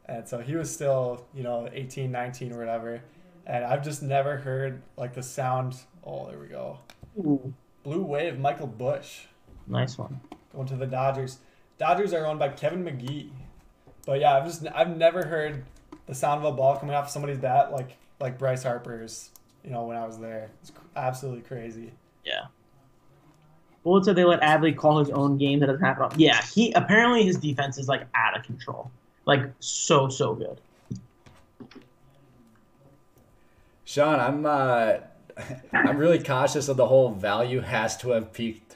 And so he was still, you know, eighteen, nineteen or whatever. And I've just never heard like the sound. Oh, there we go. Ooh. Blue Wave, Michael Bush. Nice one. Going to the Dodgers. Dodgers are owned by Kevin McGee. But yeah, I've just I've never heard the sound of a ball coming off somebody's bat like like Bryce Harper's, you know, when I was there. It's absolutely crazy. Yeah. Well, so they let Adley call his own game. That doesn't happen all. Yeah, he apparently his defense is like out of control, like so so good. Sean, I'm uh, I'm really cautious of the whole value has to have peaked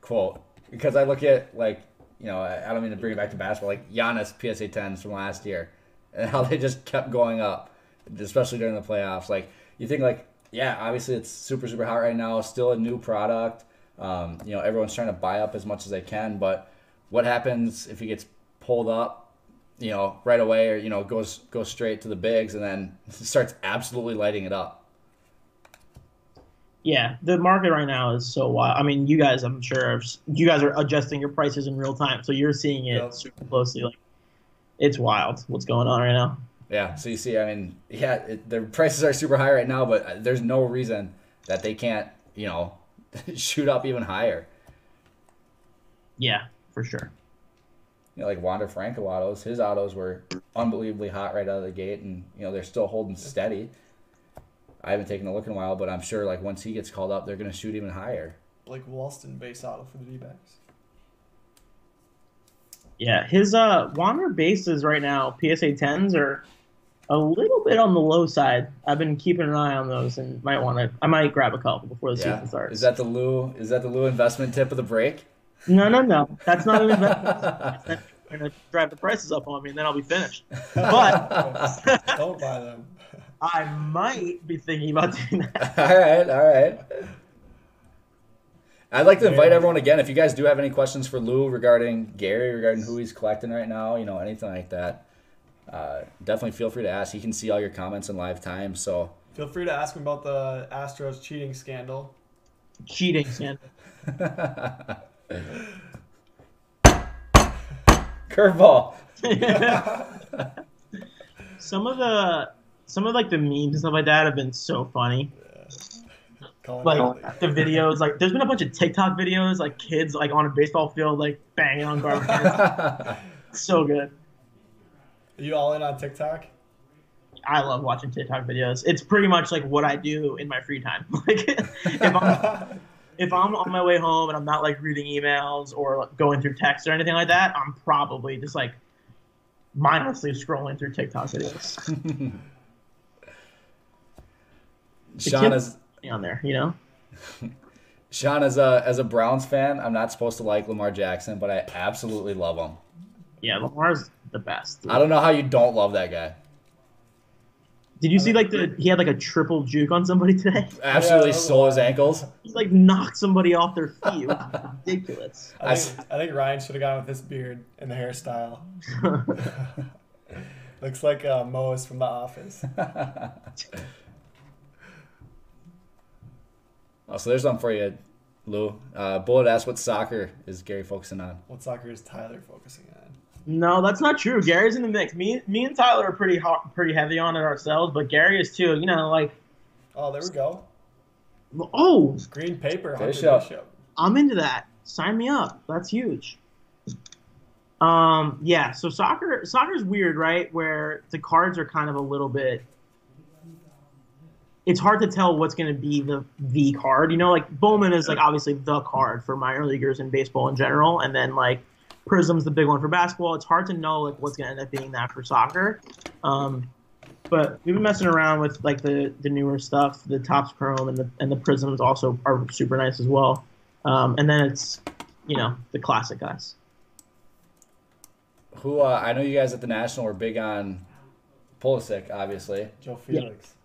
quote because I look at like you know I don't mean to bring it back to basketball like Giannis P S A tens from last year and how they just kept going up, especially during the playoffs. Like you think like yeah, obviously it's super super hot right now, still a new product. Um, you know, everyone's trying to buy up as much as they can, but what happens if he gets pulled up, you know, right away or, you know, goes goes straight to the bigs and then starts absolutely lighting it up? Yeah, the market right now is so wild. I mean, you guys, I'm sure, are, you guys are adjusting your prices in real time, so you're seeing it yep. super closely. Like, it's wild what's going on right now. Yeah, so you see, I mean, yeah, it, their prices are super high right now, but there's no reason that they can't, you know, shoot up even higher. Yeah, for sure. You know, like Wander Franco autos, his autos were unbelievably hot right out of the gate, and you know they're still holding steady. I haven't taken a look in a while, but I'm sure like once he gets called up, they're going to shoot even higher. Blake Walston base auto for the D-backs. Yeah, his uh, Wanderer bases right now, P S A tens, are a little bit on the low side. I've been keeping an eye on those, and might want to. I might grab a couple before the yeah. season starts. Is that the Lou? Is that the Lou investment tip of the break? No, no, no. That's not an investment. They're gonna drive the prices up on me, and then I'll be finished. But don't buy them. I might be thinking about doing that. All right, all right. I'd like to invite everyone again, if you guys do have any questions for Lou regarding Gary, regarding who he's collecting right now, you know, anything like that, uh, definitely feel free to ask. He can see all your comments in live time. So feel free to ask him about the Astros cheating scandal. Cheating scandal. Curveball. Some of the, some of like the memes and stuff like that have been so funny. Like the videos, like there's been a bunch of TikTok videos, like kids like on a baseball field, like banging on garbage cans. So good. Are you all in on TikTok? I love watching TikTok videos. It's pretty much like what I do in my free time. Like if I'm if I'm on my way home and I'm not like reading emails or like, going through texts or anything like that, I'm probably just like mindlessly scrolling through TikTok videos. Sean is. On there, you know. Sean, as a as a Browns fan, I'm not supposed to like Lamar Jackson, but I absolutely love him. Yeah, Lamar's the best. Dude. I don't know how you don't love that guy. Did you see like the he had like a triple juke on somebody today? Absolutely yeah, sole his ankles. He like knocked somebody off their feet. It was ridiculous. I think, I think Ryan should have gone with this beard and the hairstyle. Looks like uh, Moe's from The Office. Oh, so there's one for you, Lou. Uh, Bullet asked, what soccer is Gary focusing on? What soccer is Tyler focusing on? No, that's not true. Gary's in the mix. Me, me and Tyler are pretty hot, pretty heavy on it ourselves, but Gary is too. You know, like. Oh, there we go. Oh, green paper. Bishop. I'm into that. Sign me up. That's huge. Um, yeah. So soccer, soccer is weird, right? Where the cards are kind of a little bit. It's hard to tell what's going to be the the card. You know, like Bowman is like obviously the card for minor leaguers in baseball in general, and then like Prism's the big one for basketball. It's hard to know like what's going to end up being that for soccer. Um, but we've been messing around with like the the newer stuff, the Topps Chrome and the and the Prisms also are super nice as well. Um, and then it's you know the classic guys. Who uh, I know you guys at the National were big on Pulisic, obviously. Joe Felix. Yeah.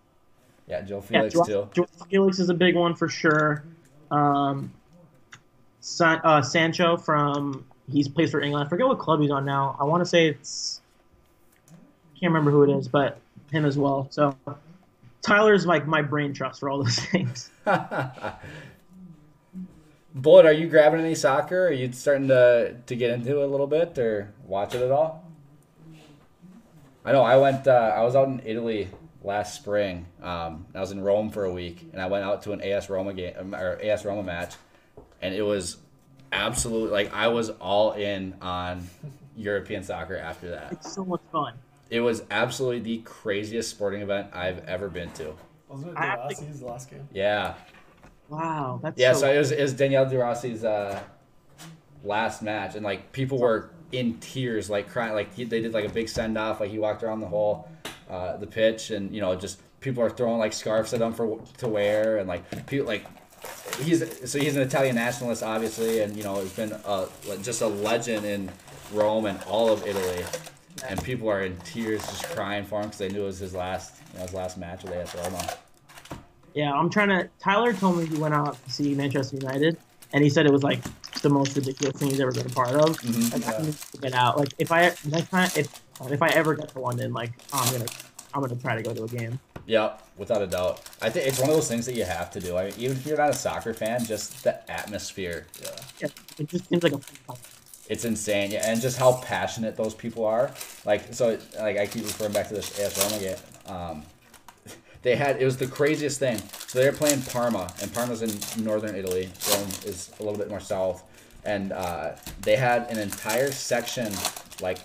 Yeah, Joe Felix, yeah, Joe, too. Joe Felix is a big one for sure. Um, San, uh, Sancho from – he's plays for England. I forget what club he's on now. I want to say it's – I can't remember who it is, but him as well. So Tyler's like my brain trust for all those things. Bullet, are you grabbing any soccer? Are you starting to, to get into it a little bit or watch it at all? I know I went uh, – I was out in Italy – last spring, um, I was in Rome for a week, and I went out to an AS Roma game or AS Roma match, and it was absolutely like I was all in on European soccer after that. It's so much fun. It was absolutely the craziest sporting event I've ever been to. Wasn't it DeRossi's last game? Yeah. Wow, that's yeah. So, so it was it was Daniele De Rossi's uh, last match, and like people were in tears, like crying, like he, they did like a big send off, like he walked around the whole. Uh, the pitch, and you know, just people are throwing like scarves at him for to wear, and like people like he's so he's an Italian nationalist, obviously, and you know he's been a, just a legend in Rome and all of Italy, and people are in tears just crying for him because they knew it was his last you know, his last match with A S Roma. Yeah, I'm trying to. Tyler told me he went out to see Manchester United, and he said it was like the most ridiculous thing he's ever been a part of. Mm-hmm. Like, yeah. I can just get out. Like if I next time if. If I ever get to London, like I'm gonna, I'm gonna try to go to a game. Yeah, without a doubt. I think it's one of those things that you have to do. I mean, even if you're not a soccer fan, just the atmosphere. Yeah. yeah it just seems like a. Fun it's insane, yeah, and just how passionate those people are. Like so, like I keep referring back to this A S Roma game. Um, they had it was the craziest thing. So they're playing Parma, and Parma's in northern Italy. Rome is a little bit more south, and uh, they had an entire section like.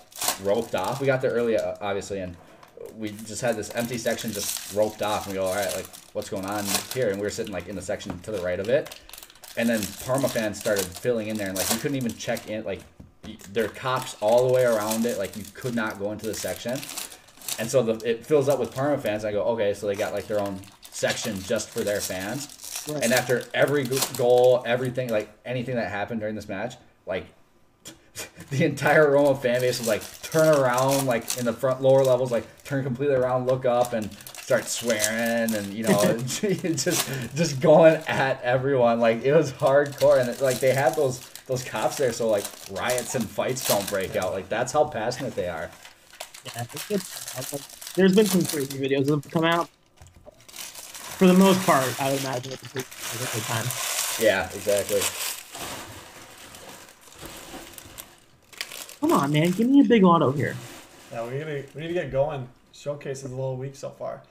Roped off. We got there early, obviously, and we just had this empty section just roped off. And we go, all right, like, what's going on here? And we were sitting like in the section to the right of it, And then Parma fans started filling in there, and like you couldn't even check in. Like there are cops all the way around it. Like you could not go into the section. And so the, it fills up with Parma fans. I go, okay, so they got like their own section just for their fans. Right. And after every goal, everything, like anything that happened during this match, like the entire Roma fan base was like turn around, like in the front lower levels, like turn completely around, look up, and start swearing, and you know, just just going at everyone. Like it was hardcore, and it, like they have those those cops there, so like riots and fights don't break out. Like that's how passionate they are. Yeah, it's, there's been some crazy videos that have come out. For the most part, I would imagine it's a pretty good time. Yeah, exactly. Come on, man, give me a big auto here. Yeah, we need to we need to get going. Showcase is a little weak so far.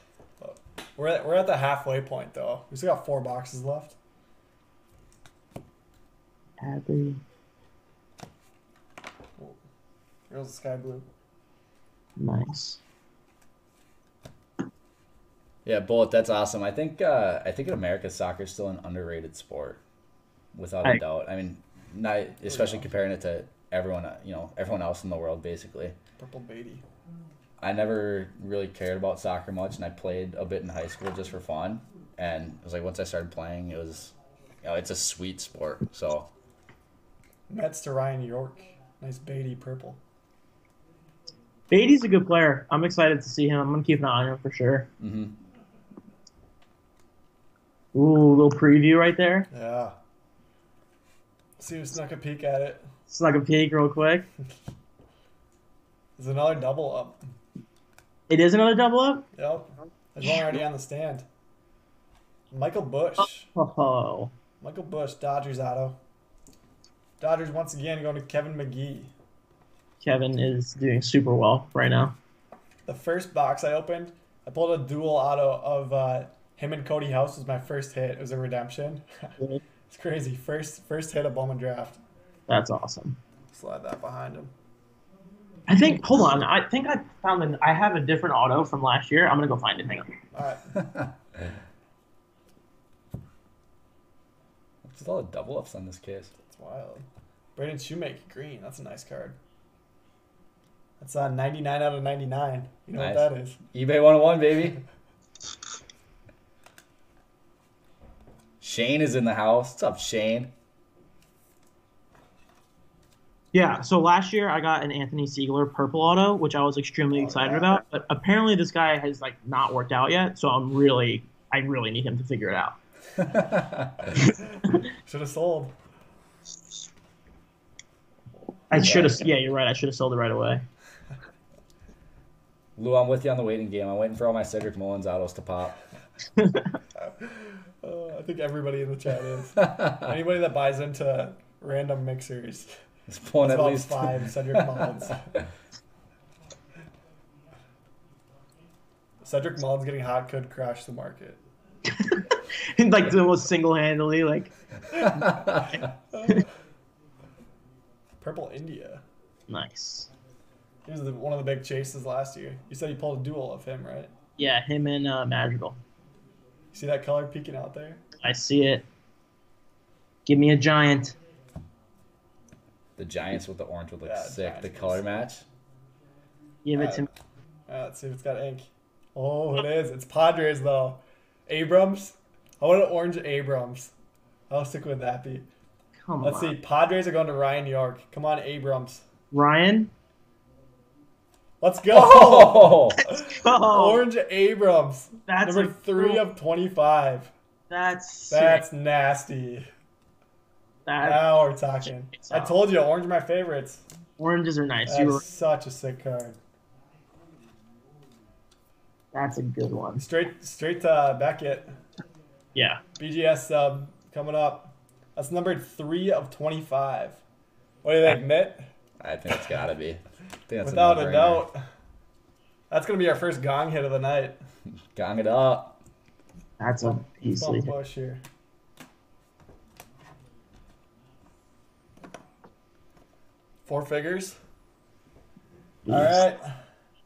But we're at, we're at the halfway point though. We still got four boxes left. Happy. Here's the sky blue. Nice. Yeah, Bullet, that's awesome. I think uh, I think in America, soccer is still an underrated sport, without a I, doubt. I mean, not especially comparing it to. Everyone, you know, everyone else in the world, basically. Purple Baty. I never really cared about soccer much, and I played a bit in high school just for fun. And it was like once I started playing, it was, you know, it's a sweet sport. So. Mets to Ryan York. Nice Baty purple. Baty's a good player. I'm excited to see him. I'm gonna keep an eye on him for sure. Mm-hmm. Ooh, a little preview right there. Yeah. See who snuck a peek at it. Snuck a peek real quick. It's another double up. It is another double up? Yep. There's one already on the stand. Michael Bush. Oh. Michael Bush, Dodgers auto. Dodgers once again going to Kevin McGee. Kevin is doing super well right now. The first box I opened, I pulled a dual auto of uh, him and Cody House. Was my first hit. It was a redemption. It's crazy. First, first hit of Bowman Draft. That's awesome. Slide that behind him. I think, hold on. I think I found an, I have a different auto from last year. I'm going to go find it. Hang on. All right. There's a lot of double ups on this case. That's wild. Braden Shoemaker, green. That's a nice card. That's a ninety-nine out of ninety-nine. You know nice. What that is. eBay one oh one, baby. Shane is in the house. What's up, Shane? Yeah, so last year I got an Anthony Seigler purple auto, which I was extremely oh, excited yeah. about. But apparently this guy has like not worked out yet, so I'm really, I really need him to figure it out. Should have sold. I should have. Yeah, you're right. I should have sold it right away. Lou, I'm with you on the waiting game. I'm waiting for all my Cedric Mullins autos to pop. uh, I think everybody in the chat is. Anybody that buys into random mixers. It's pulling at least five Cedric Mullins. Cedric Mullins getting hot could crash the market. And like the most single-handedly, like Purple India. Nice. He was the, one of the big chases last year. You said you pulled a duel of him, right? Yeah, him and uh, Madrigal. You see that color peeking out there? I see it. Give me a giant. The Giants with the orange would look yeah, sick. Giants the color match. Give it to me. All right, let's see if it's got ink. Oh, it is. It's Padres, though. Abrams. I want an orange Abrams. How sick would that be? Come let's on. Let's see. Padres are going to Ryan York. Come on, Abrams. Ryan? Let's go. Oh, let's go. Orange Abrams. That's number three cool. of twenty-five. That's That's sick. Nasty. That now we're talking. I told you, orange are my favorites. Oranges are nice. That's You're... such a sick card. That's a good one. Straight straight to Beckett. Yeah. B G S sub um, coming up. That's number three of twenty-five. What do you think, Mitt? I think it's got to be. Think Without a doubt. That's going to be our first gong hit of the night. Gong it up. That's a beastly push here. Four figures. Jeez. All right.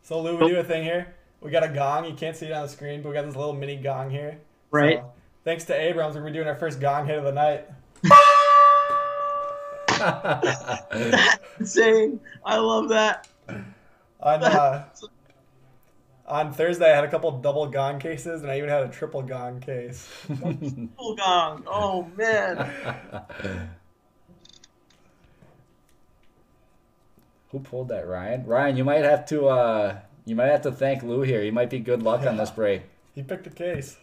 So, Lou, we do a thing here. We got a gong. You can't see it on the screen, but we got this little mini gong here. Right. So, thanks to Abrams, we're doing our first gong hit of the night. That's insane. I love that. On, uh, on Thursday, I had a couple double gong cases, and I even had a triple gong case. Triple gong. Oh, man. Who pulled that, Ryan? Ryan, you might have to uh, you might have to thank Lou here. He might be good luck yeah. on this break. He picked the case.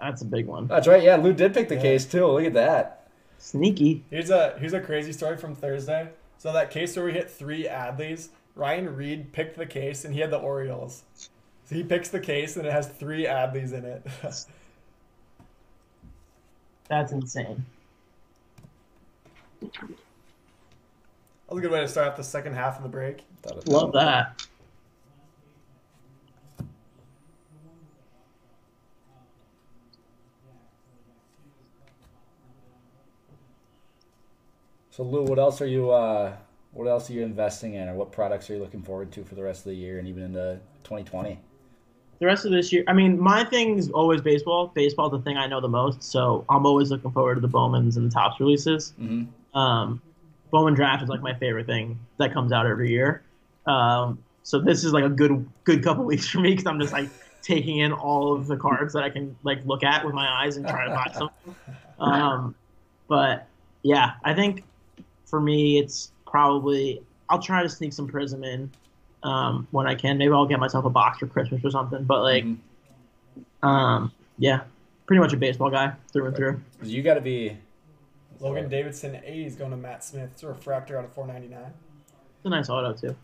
That's a big one. That's right. Yeah, Lou did pick the yeah. case, too. Look at that. Sneaky. Here's a here's a crazy story from Thursday. So that case where we hit three Adleys, Ryan Reed picked the case, and he had the Orioles. So he picks the case, and it has three Adleys in it. That's insane. That was a good way to start off the second half of the break. Love that. So Lou, what else are you uh, what else are you investing in, or what products are you looking forward to for the rest of the year and even into twenty twenty? The rest of this year, I mean, my thing is always baseball. Baseball's the thing I know the most, so I'm always looking forward to the Bowman's and the Topps releases. Mm-hmm. Um, Bowman Draft is like my favorite thing that comes out every year. Um, so this is like a good good couple weeks for me because I'm just like taking in all of the cards that I can like look at with my eyes and try to buy something. Um, but yeah, I think. For me, it's probably I'll try to sneak some Prism in um, when I can. Maybe I'll get myself a box for Christmas or something. But like, mm-hmm. um, yeah, pretty much a baseball guy through and through. You got to be Logan sorry. Davidson. eighty is going to Matt Smith. It's a refractor out of four ninety-nine. It's a nice auto too.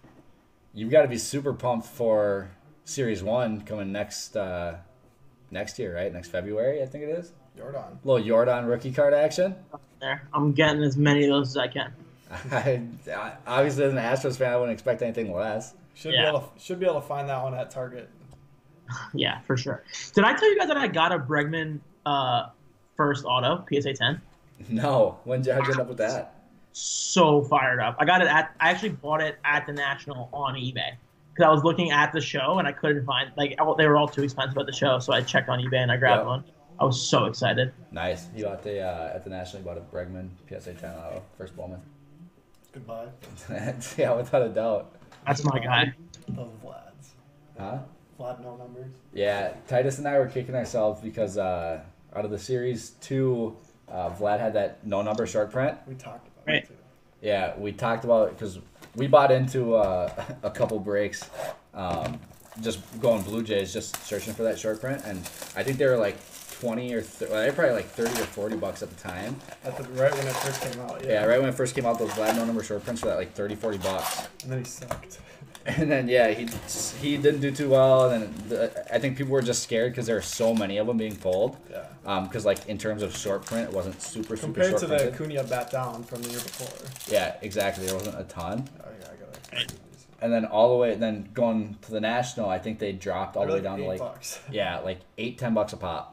You've got to be super pumped for Series One coming next uh, next year, right? Next February, I think it is. Yordan. A little Yordan rookie card action. There. I'm getting as many of those as I can. I, obviously, as an Astros fan, I wouldn't expect anything less. Should yeah. be able to, should be able to find that one at Target. Yeah, for sure. Did I tell you guys that I got a Bregman uh, first auto P S A ten? No. When did you end up with that? So fired up. I got it at. I actually bought it at the National on eBay because I was looking at the show and I couldn't find like they were all too expensive at the show, so I checked on eBay and I grabbed yep. one. I was so excited. Nice. You got the uh, at the National, you bought a Bregman P S A ten auto, first Bowman. Goodbye. Yeah, without a doubt. That's my guy. Those Vlads. Huh? Vlad no numbers. Yeah, Titus and I were kicking ourselves because uh, out of the series two, uh, Vlad had that no number short print. We talked about right. it too. Yeah, we talked about it because we bought into uh, a couple breaks. Um, just going Blue Jays, just searching for that short print, and I think they were like. Twenty or th- well, they were probably like thirty or forty bucks at the time. At the, right when it first came out. Yeah. yeah, right when it first came out, those Vlad no number short prints were at like thirty, forty bucks. And then he sucked. And then yeah, he he didn't do too well. And then the, I think people were just scared because there are so many of them being pulled. Yeah. Um, because like in terms of short print, it wasn't super Compared super short Compared to printed. The Acuna bat down from the year before. Yeah, exactly. There wasn't a ton. Oh yeah, I got it. And then all the way, then going to the National, I think they dropped all the really way down to like bucks. yeah, like eight, ten bucks a pop.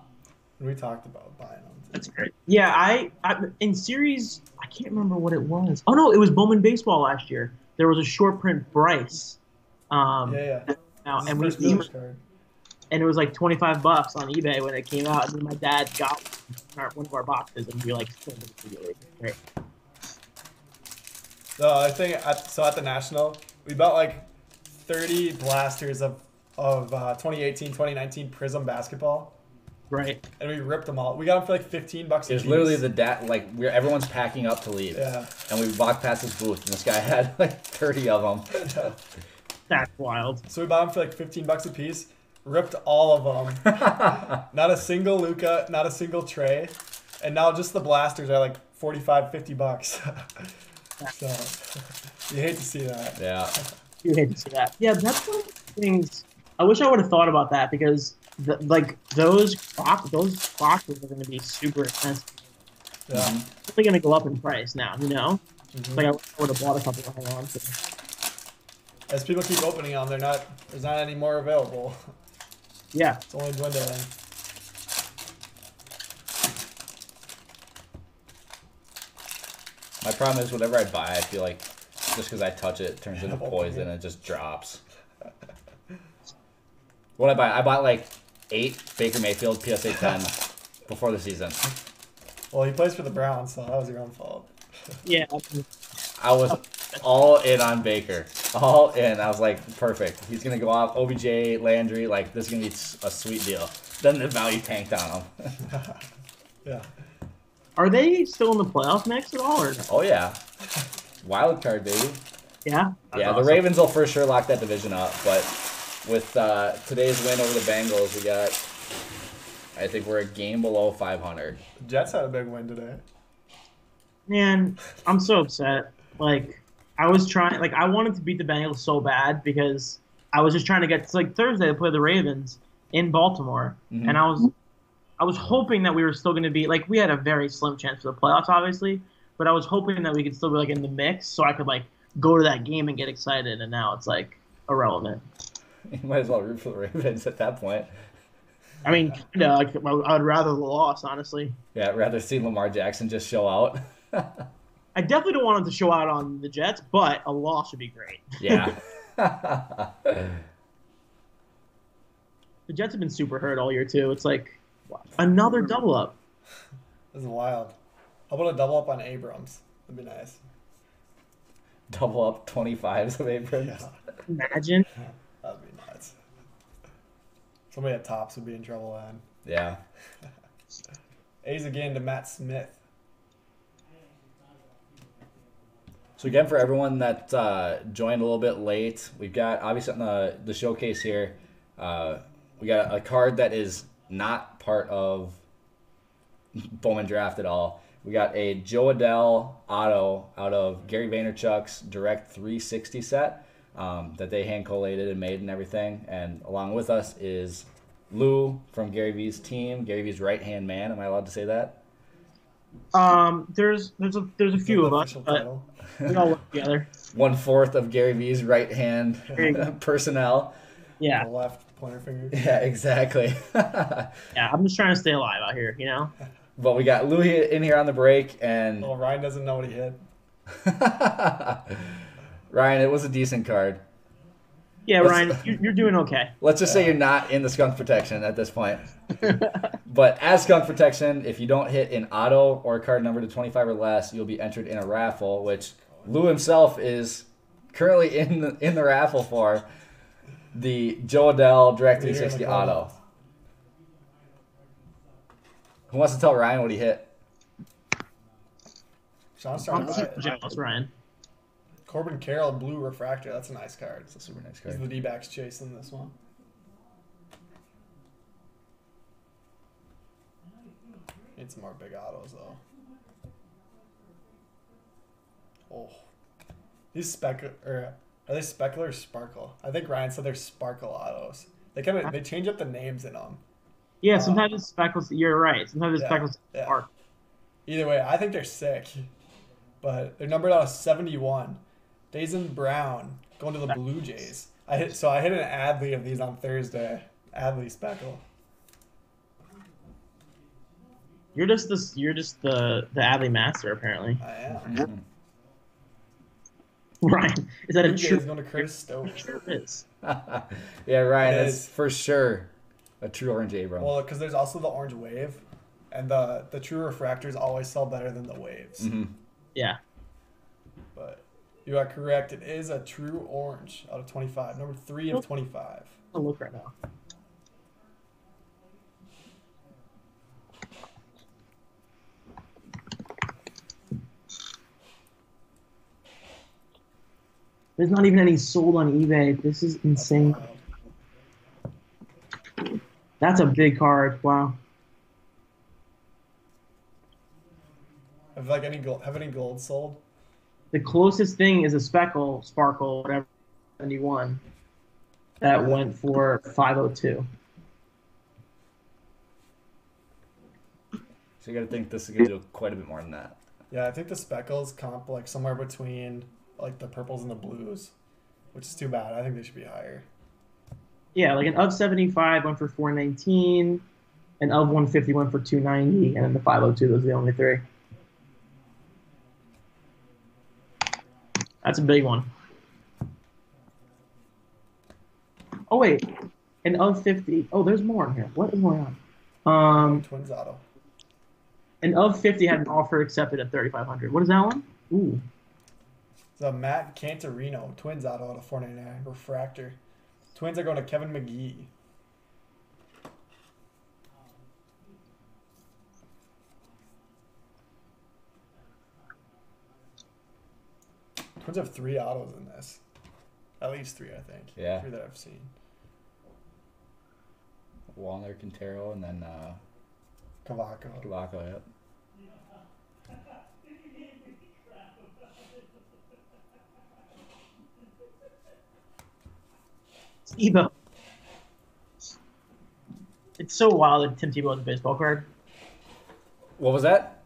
We talked about buying them. Too. That's great. Yeah, I, I in series I can't remember what it was. Oh no, it was Bowman baseball last year. There was a short print Bryce. Um, yeah, yeah. Now, and we emailed, and it was like twenty five bucks on eBay when it came out. And then my dad got one of our boxes, and we were like, great. So I think at, so at the National we bought like thirty blasters of of uh, twenty eighteen, twenty nineteen Prism basketball. Right, and we ripped them all. We got them for like fifteen bucks. It was literally the da- like we're everyone's packing up to leave. Yeah, and we walked past this booth, and this guy had like thirty of them. Yeah. That's wild. So we bought them for like fifteen bucks a piece. Ripped all of them. Not a single Luca, not a single Trey, and now just the blasters are like forty-five, fifty bucks. So you hate to see that. Yeah, you hate to see that. Yeah, that's one of the things. I wish I would have thought about that because. The, like those box, those boxes are going to be super expensive. Yeah. Um, they're going to go up in price now, you know. Mm-hmm. Like I would have bought a couple to hang on to. As people keep opening them, they're not. There's not any more available. Yeah, it's only dwindling. My problem is whatever I buy, I feel like just because I touch it, it turns into poison and it just drops. What I buy? I bought like eight Baker Mayfield P S A ten before the season. Well, he plays for the Browns, so that was your own fault. Yeah. I was all in on Baker. All in. I was like, perfect. He's going to go off. O B J, Landry, like, this is going to be a sweet deal. Then the value tanked on him. Yeah. Are they still in the playoff mix at all? Or? Oh, yeah. Wild card, baby. Yeah? Yeah, awesome. The Ravens will for sure lock that division up. But with uh, today's win over the Bengals, we got, I think we're a game below five hundred. Jets had a big win today. Man, I'm so upset. Like, I was trying, like, I wanted to beat the Bengals so bad because I was just trying to get to, like, Thursday to play the Ravens in Baltimore. Mm-hmm. And I was I was hoping that we were still going to be, like, we had a very slim chance for the playoffs, obviously, but I was hoping that we could still be, like, in the mix so I could, like, go to that game and get excited, and now it's, like, irrelevant. You might as well root for the Ravens at that point. I mean, you know, like, I'd rather the loss, honestly. Yeah, I'd rather see Lamar Jackson just show out. I definitely don't want him to show out on the Jets, but a loss would be great. Yeah. The Jets have been super hurt all year, too. It's like another double up. This is wild. How about a double up on Abrams? That'd be nice. Double up twenty-fives of Abrams? Yeah. Imagine. That'd be nuts. Somebody at Topps would be in trouble then. Yeah. A's again to Matt Smith. So again, for everyone that uh, joined a little bit late, we've got, obviously on the, the showcase here, uh, we got a card that is not part of Bowman Draft at all. We got a Joe Adell auto out of Gary Vaynerchuk's Direct three sixty set um, that they hand collated and made and everything. And along with us is Lou from Gary V's team, Gary V's right hand man. Am I allowed to say that? Um, there's there's a there's a few of us, but we all work together. One fourth of Gary V's right hand personnel. Yeah. The left pointer finger. Yeah, exactly. Yeah, I'm just trying to stay alive out here, you know. But we got Louis in here on the break, and well, Ryan doesn't know what he hit. Ryan, it was a decent card. Yeah, let's, Ryan, you're, you're doing okay. Let's just yeah. say you're not in the skunk protection at this point. But as skunk protection, if you don't hit an auto or a card number to twenty-five or less, you'll be entered in a raffle, which Lou himself is currently in the, in the raffle for the Joe Adell Direct three sixty auto. Who wants to tell Ryan what he hit? Sean's trying to jealous, Ryan. Corbin Carroll, Blue Refractor. That's a nice card. It's a super nice card. Is the D-backs chasing this one? Need some more big autos, though. Oh. These spec... Or are they specular or sparkle? I think Ryan said they're sparkle autos. They kind of... They change up the names in them. Yeah, sometimes um, it's speckles. You're right. Sometimes it's yeah, speckles yeah. spark. Either way, I think they're sick. But they're numbered out of seventy-one. Dazen Brown going to the Blue Jays. I hit so I hit an Adley of these on Thursday. Adley speckle. You're just this. You're just the the Adley master apparently. I am. Mm-hmm. Ryan, is that Blue a Jays true? Going to Chris Stokes. Sure is. Yeah, Ryan, it that's is. For sure a true orange Abram. Well, because there's also the orange wave, and the the true refractors always sell better than the waves. Mm-hmm. Yeah. But you are correct. It is a true orange out of twenty-five. Number three of twenty-five. I'll look right now. There's not even any sold on eBay. This is insane. That's a big card. Wow. Have like any gold? Have any gold sold? The closest thing is a speckle, sparkle, whatever, seventy-one, that went for five hundred two. So you got to think this is gonna do quite a bit more than that. Yeah, I think the speckles comp like somewhere between like the purples and the blues, which is too bad. I think they should be higher. Yeah, like an of seventy-five went for four nineteen, an of one fifty went for two ninety, and then the five hundred two. Those are the only three. That's a big one. Oh, wait. An of fifty. Oh, there's more in here. What is going on? Um, Twins auto. An of fifty had an offer accepted at thirty-five hundred. What is that one? Ooh. The Matt Cantorino, Twins auto out of four ninety-nine, refractor. Twins are going to Kevin McGee. Twins have three autos in this. At least three, I think. Yeah. Three that I've seen. Walner, Quintero, and then uh, Cavaco. Cavaco, yep. Tebow. It's so wild that Tim Tebow has a baseball card. What was that?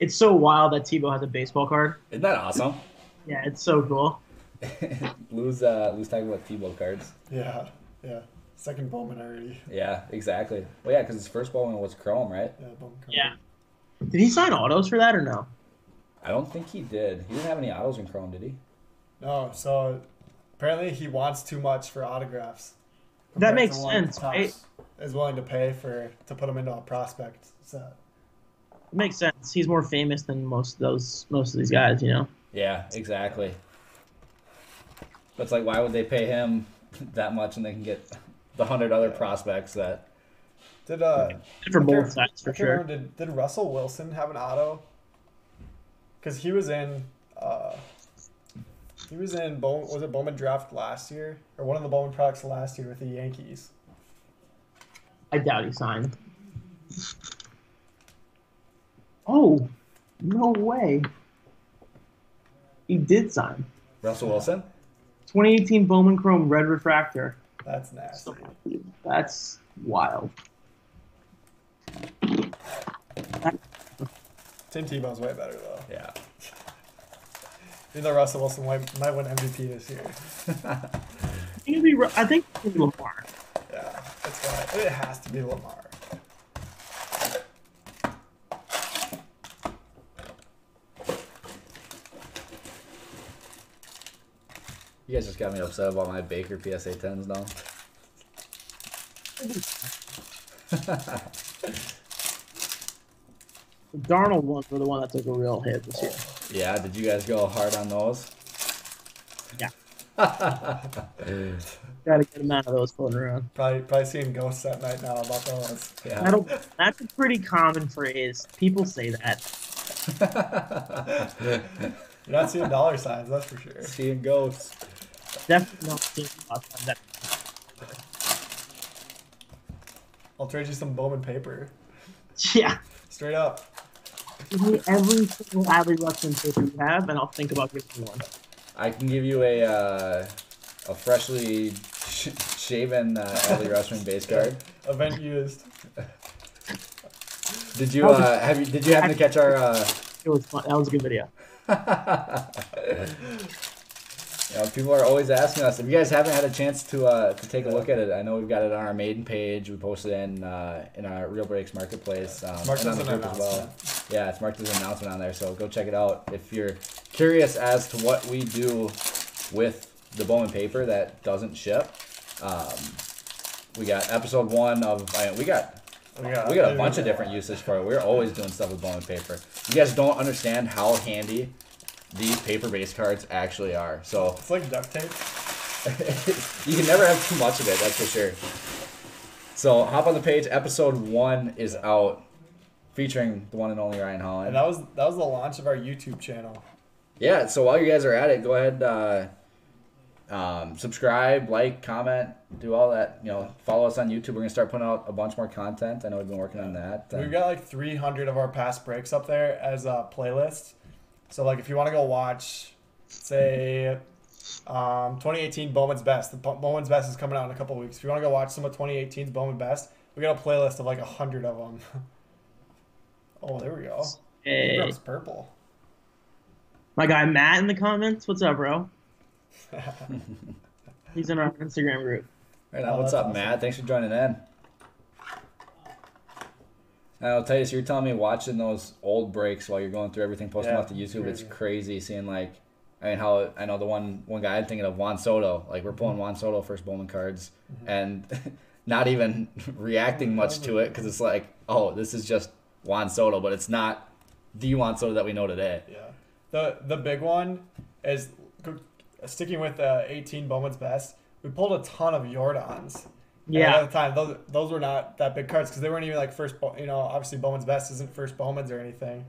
It's so wild that Tebow has a baseball card. Isn't that awesome? Yeah, it's so cool. Lou's uh, Lou's talking about Tebow cards. Yeah, yeah. Second Bowman already. Yeah, exactly. Well, yeah, because his first Bowman was Chrome, right? Yeah, Bowman Chrome. Yeah. Did he sign autos for that or no? I don't think he did. He didn't have any autos in Chrome, did he? No, so... Apparently, he wants too much for autographs. That makes sense, right? Is willing to pay for to put him into a prospect set. It makes sense. He's more famous than most of those most of these guys, you know. Yeah, exactly. But it's like, why would they pay him that much and they can get the hundred other prospects that? Did uh for both sides for sure. Did did Russell Wilson have an auto? Because he was in. Uh, He was in Bowman, was it Bowman Draft last year? Or one of the Bowman products last year with the Yankees. I doubt he signed. Oh, no way. He did sign. Russell Wilson? twenty eighteen Bowman Chrome Red Refractor. That's nasty. That's wild. Tim Tebow's way better, though. Yeah. Even though Russell Wilson might, might win M V P this year. I think it's Lamar. Yeah, that's right. It has to be Lamar. You guys just got me upset about my Baker P S A tens now. The Darnold ones were the one that took a real hit this year. Yeah, did you guys go hard on those? Yeah. Gotta get him out of those floating around. Probably, probably seeing ghosts that night now about those. Yeah. That'll, that's a pretty common phrase. People say that. You're not seeing dollar signs, that's for sure. Seeing ghosts. Definitely not seeing dollar signs. I'll trade you some Bowman paper. Yeah. Straight up. Give me every single Adley Rutschman paper you have, and I'll think about giving one. I can give you a uh, a freshly sh shaven uh, Adley Rutschman base card. Event used. Did you uh, have you did you happen to catch our? Uh... It was fun. That was a good video. You know, people are always asking us if you guys haven't had a chance to uh, to take a look at it. I know we've got it on our maiden page. We posted it in uh, in our Real Breaks marketplace. Um, marked as an announcement. Well. Yeah, it's marked as an announcement on there. So go check it out if you're curious as to what we do with the Bowman paper that doesn't ship. Um, we got episode one of I, we got we got, we got a bunch of different uses for it. We're always doing stuff with Bowman paper. You guys don't understand how handy these paper-based cards actually are. So it's like duct tape. You can never have too much of it, that's for sure. So hop on the page. Episode one is out, featuring the one and only Ryan Holland. And that was that was the launch of our YouTube channel. Yeah. So while you guys are at it, go ahead, uh, um, subscribe, like, comment, do all that. You know, follow us on YouTube. We're gonna start putting out a bunch more content. I know we've been working on that. We've got like three hundred of our past breaks up there as a playlist. So, like, if you want to go watch, say, um, twenty eighteen Bowman's Best. The Bowman's Best is coming out in a couple of weeks. If you want to go watch some of twenty eighteen's Bowman Best, we got a playlist of, like, a hundred of them. Oh, there we go. Hey. That's purple. My guy Matt in the comments. What's up, bro? He's in our Instagram group. Right now, oh, what's up, awesome. Matt? Thanks for joining in. And I'll tell you, so you're telling me watching those old breaks while you're going through everything, posting yeah, off to YouTube, crazy. It's crazy seeing, like, I mean, how I know the one one guy I'm thinking of, Juan Soto. Like, we're pulling Juan Soto first Bowman cards mm-hmm. and not even reacting much to it because it's like, oh, this is just Juan Soto, but it's not the Juan Soto that we know today. Yeah. The, the big one is sticking with uh, eighteen Bowman's Best, we pulled a ton of Jordans. Yeah. At the time, those those were not that big cards because they weren't even like first. You know, obviously Bowman's Best isn't first Bowman's or anything,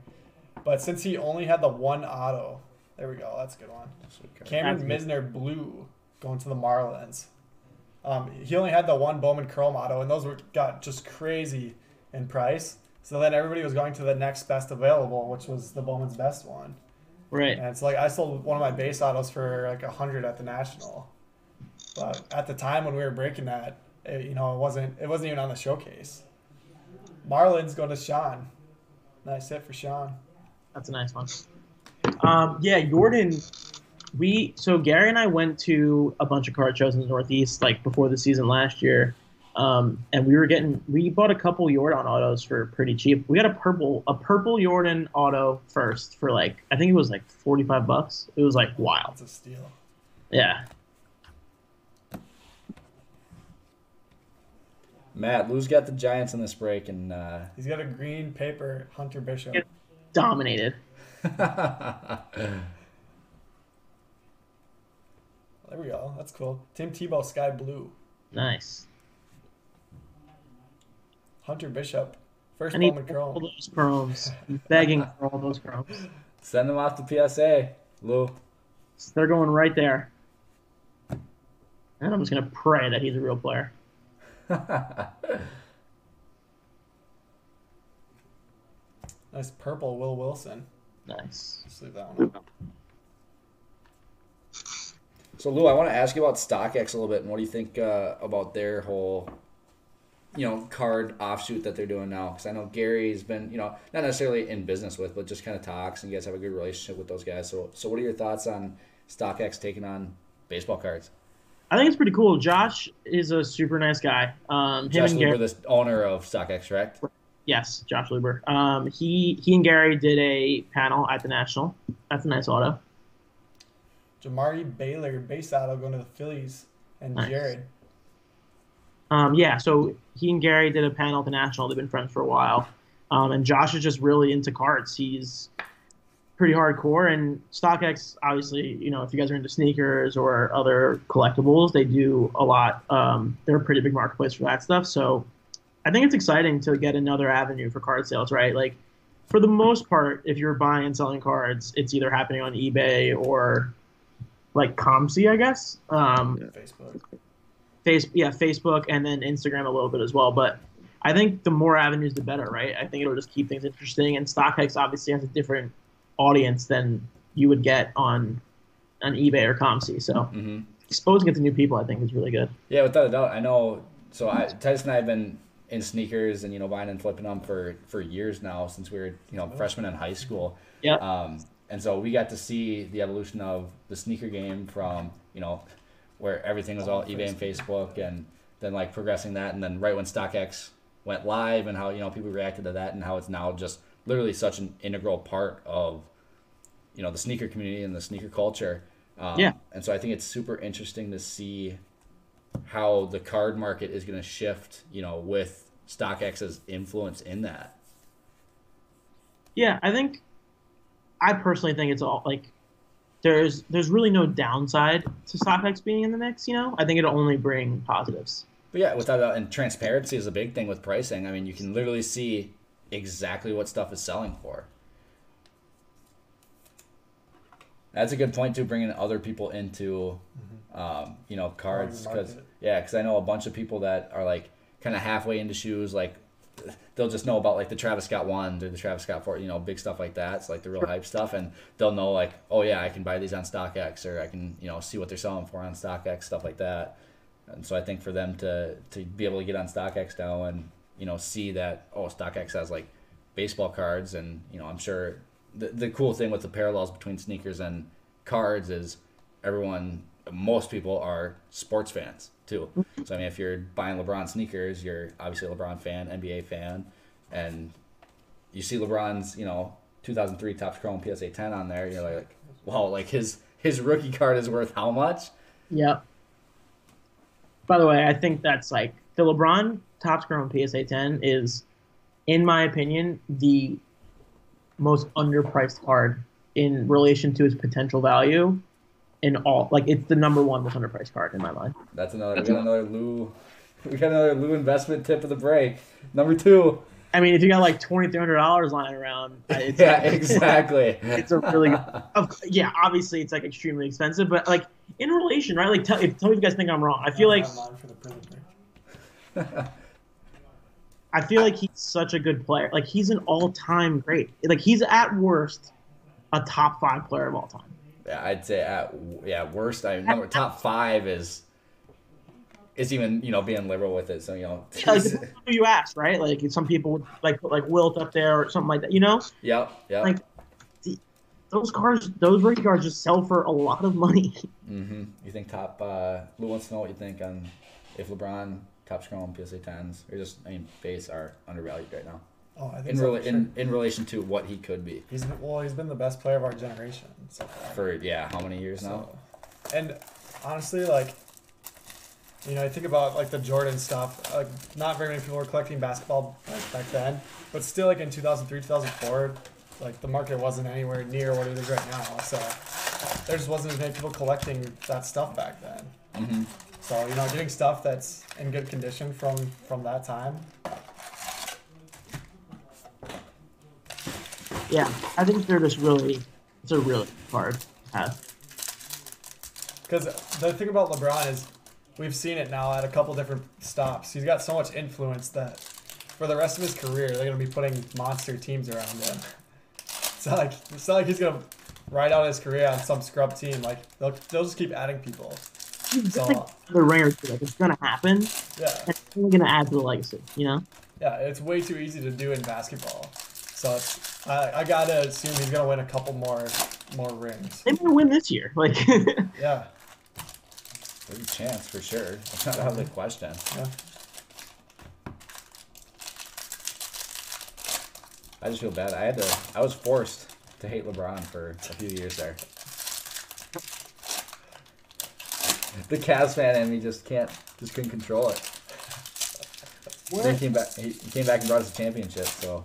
but since he only had the one auto, there we go. That's a good one. Okay. Cameron Misner blue going to the Marlins. Um, he only had the one Bowman Chrome auto, and those were got just crazy in price. So then everybody was going to the next best available, which was the Bowman's Best one. Right. And it's like I sold one of my base autos for like a hundred at the National, but at the time when we were breaking that, it, you know, it wasn't it wasn't even on the showcase. Marlins go to Sean. Nice hit for Sean. That's a nice one. Um, yeah, Jordan. We so Gary and I went to a bunch of card shows in the Northeast like before the season last year, um, and we were getting we bought a couple Jordan autos for pretty cheap. We got a purple a purple Jordan auto first for like I think it was like forty five bucks. It was like wild. That's a steal. Yeah. Matt, Lou's got the Giants in this break, and uh... he's got a green paper Hunter Bishop. It dominated. There we go. That's cool. Tim Tebow, sky blue. Nice. Hunter Bishop, first Bowman Chrome. All those Chromes. I'm begging for all those Chromes. Send them off to P S A, Lou. So they're going right there. And I'm just gonna pray that he's a real player. Nice purple Will Wilson. Nice. Just leave that one up. So Lou, I want to ask you about StockX a little bit, and what do you think uh, about their whole, you know, card offshoot that they're doing now? Because I know Gary's been, you know, not necessarily in business with, but just kind of talks, and you guys have a good relationship with those guys. So, so what are your thoughts on StockX taking on baseball cards? I think it's pretty cool. Josh is a super nice guy. Um, Josh Luber, the owner of StockX, correct? Yes, Josh Luber. Um, he he and Gary did a panel at the National. That's a nice auto. Jamari Baylor, base auto, going to the Phillies, and nice. Jared. Um, yeah, so he and Gary did a panel at the National. They've been friends for a while. Um, and Josh is just really into cards. He's pretty hardcore. And StockX, obviously, you know, if you guys are into sneakers or other collectibles, they do a lot. Um, they're a pretty big marketplace for that stuff. So I think it's exciting to get another avenue for card sales, right? Like, for the most part, if you're buying and selling cards, it's either happening on eBay or like Comsy, I guess. Um, yeah, Facebook. Face, yeah, Facebook, and then Instagram a little bit as well. But I think the more avenues, the better, right? I think it'll just keep things interesting. And StockX obviously has a different audience than you would get on on eBay or Comsy. So mm-hmm. exposing it to new people, I think, is really good. Yeah, without a doubt. I know. So I, Titus and I have been in sneakers and you know buying and flipping them for for years now since we were you know freshmen in high school. Yeah. Um, And so we got to see the evolution of the sneaker game from, you know, where everything was all eBay and Facebook and then like progressing that. And then right when StockX went live and how, you know, people reacted to that and how it's now just literally such an integral part of, you know, the sneaker community and the sneaker culture. Um, yeah. And so I think it's super interesting to see how the card market is going to shift, you know, with StockX's influence in that. Yeah, I think... I personally think it's all like there's there's really no downside to StockX being in the mix. You know, I think it'll only bring positives. But yeah, without uh, and transparency is a big thing with pricing. I mean, you can literally see exactly what stuff is selling for. That's a good point too, bringing other people into, mm-hmm. um, you know, cards because yeah, because I know a bunch of people that are like kind of halfway into shoes, like. They'll just know about like the Travis Scott ones or the Travis Scott four, you know, big stuff like that. It's like the real hype stuff, and they'll know like, oh yeah, I can buy these on StockX, or I can you know see what they're selling for on StockX, stuff like that. And so I think for them to to be able to get on StockX now and you know see that oh StockX has like baseball cards, and you know I'm sure the the cool thing with the parallels between sneakers and cards is everyone. Most people are sports fans too. So I mean, if you're buying LeBron sneakers, you're obviously a LeBron fan, N B A fan, and you see LeBron's, you know, two thousand three Topps Chrome P S A ten on there. You're like, wow, like his his rookie card is worth how much? Yep. By the way, I think that's like the LeBron Topps Chrome P S A ten is, in my opinion, the most underpriced card in relation to its potential value. in all, like it's the number one most underpriced card in my mind. That's another. That's we got another Lou. We got another Lou investment tip of the break. Number two. I mean, if you got like twenty-three hundred dollars lying around, it's yeah, like, exactly. It's a really, of, yeah. Obviously, it's like extremely expensive, but like in relation, right? Like, tell, if, tell me if you guys think I'm wrong. I feel I'm like. I feel like he's such a good player. Like, he's an all-time great. Like, he's at worst a top five player of all time. Yeah, I'd say at yeah worst. I remember at, top five is is even, you know, being liberal with it. So, you know, yeah, like depending on who you ask, right? Like some people would like put like Wilt up there or something like that. You know? Yeah, yeah. Like the, those cars, those rookie cars just sell for a lot of money. Mm-hmm. You think top? Uh, Lou wants to know what you think on if LeBron. Topps Chrome, P S A tens, or just, I mean, base are undervalued right now. Oh, I think in, so, rela sure. in, in relation to what he could be. He's been, well, he's been the best player of our generation so far. For, yeah, how many years so, now? And honestly, like, you know, I think about, like, the Jordan stuff. Like, not very many people were collecting basketball like, back then, but still, like, in two thousand three, two thousand four, like, the market wasn't anywhere near what it is right now. So there just wasn't as many people collecting that stuff back then. Mm-hmm. So, you know, getting stuff that's in good condition from, from that time. Yeah, I think they're just really, it's a really hard path. Because the thing about LeBron is we've seen it now at a couple different stops. He's got so much influence that for the rest of his career, they're going to be putting monster teams around him. It's not like, it's not like he's going to ride out his career on some scrub team. Like, they'll, they'll just keep adding people. It's so, like the ringer too. Like, it's gonna happen. Yeah. It's only gonna add to the legacy, you know? Yeah, it's way too easy to do in basketball. So it's, I I gotta assume he's gonna win a couple more more rings. They might win this year. Like yeah. There's a chance for sure. That's not out of the question. Yeah. I just feel bad. I had to I was forced to hate LeBron for a few years there. The Cavs fan and me just can't, just couldn't control it. He came back, he came back and brought us a championship, so.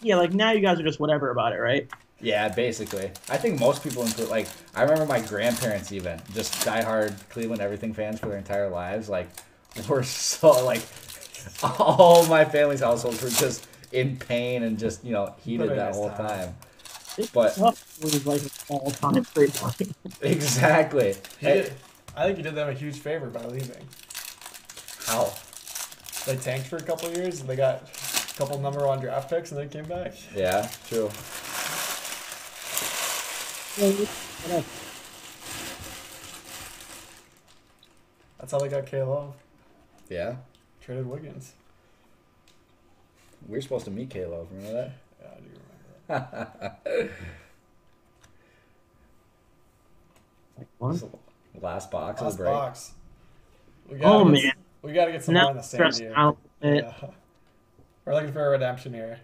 Yeah, like now you guys are just whatever about it, right? Yeah, basically. I think most people include, like, I remember my grandparents even, just diehard Cleveland everything fans for their entire lives. Like, we're so, like, all my family's households were just in pain and just, you know, heated that whole time. But. It's like all time straight line. Exactly. Hey. I think he did them a huge favor by leaving. How? They tanked for a couple of years, and they got a couple number one draft picks, and they came back. Yeah, true. That's how they got K-Love. Yeah. Traded Wiggins. We were supposed to meet K-Love, remember that? Yeah, I do remember that. Like, what? Last box. Last break. box. We gotta oh get, man, we gotta get someone on the same here. Yeah. We're looking for a redemption here.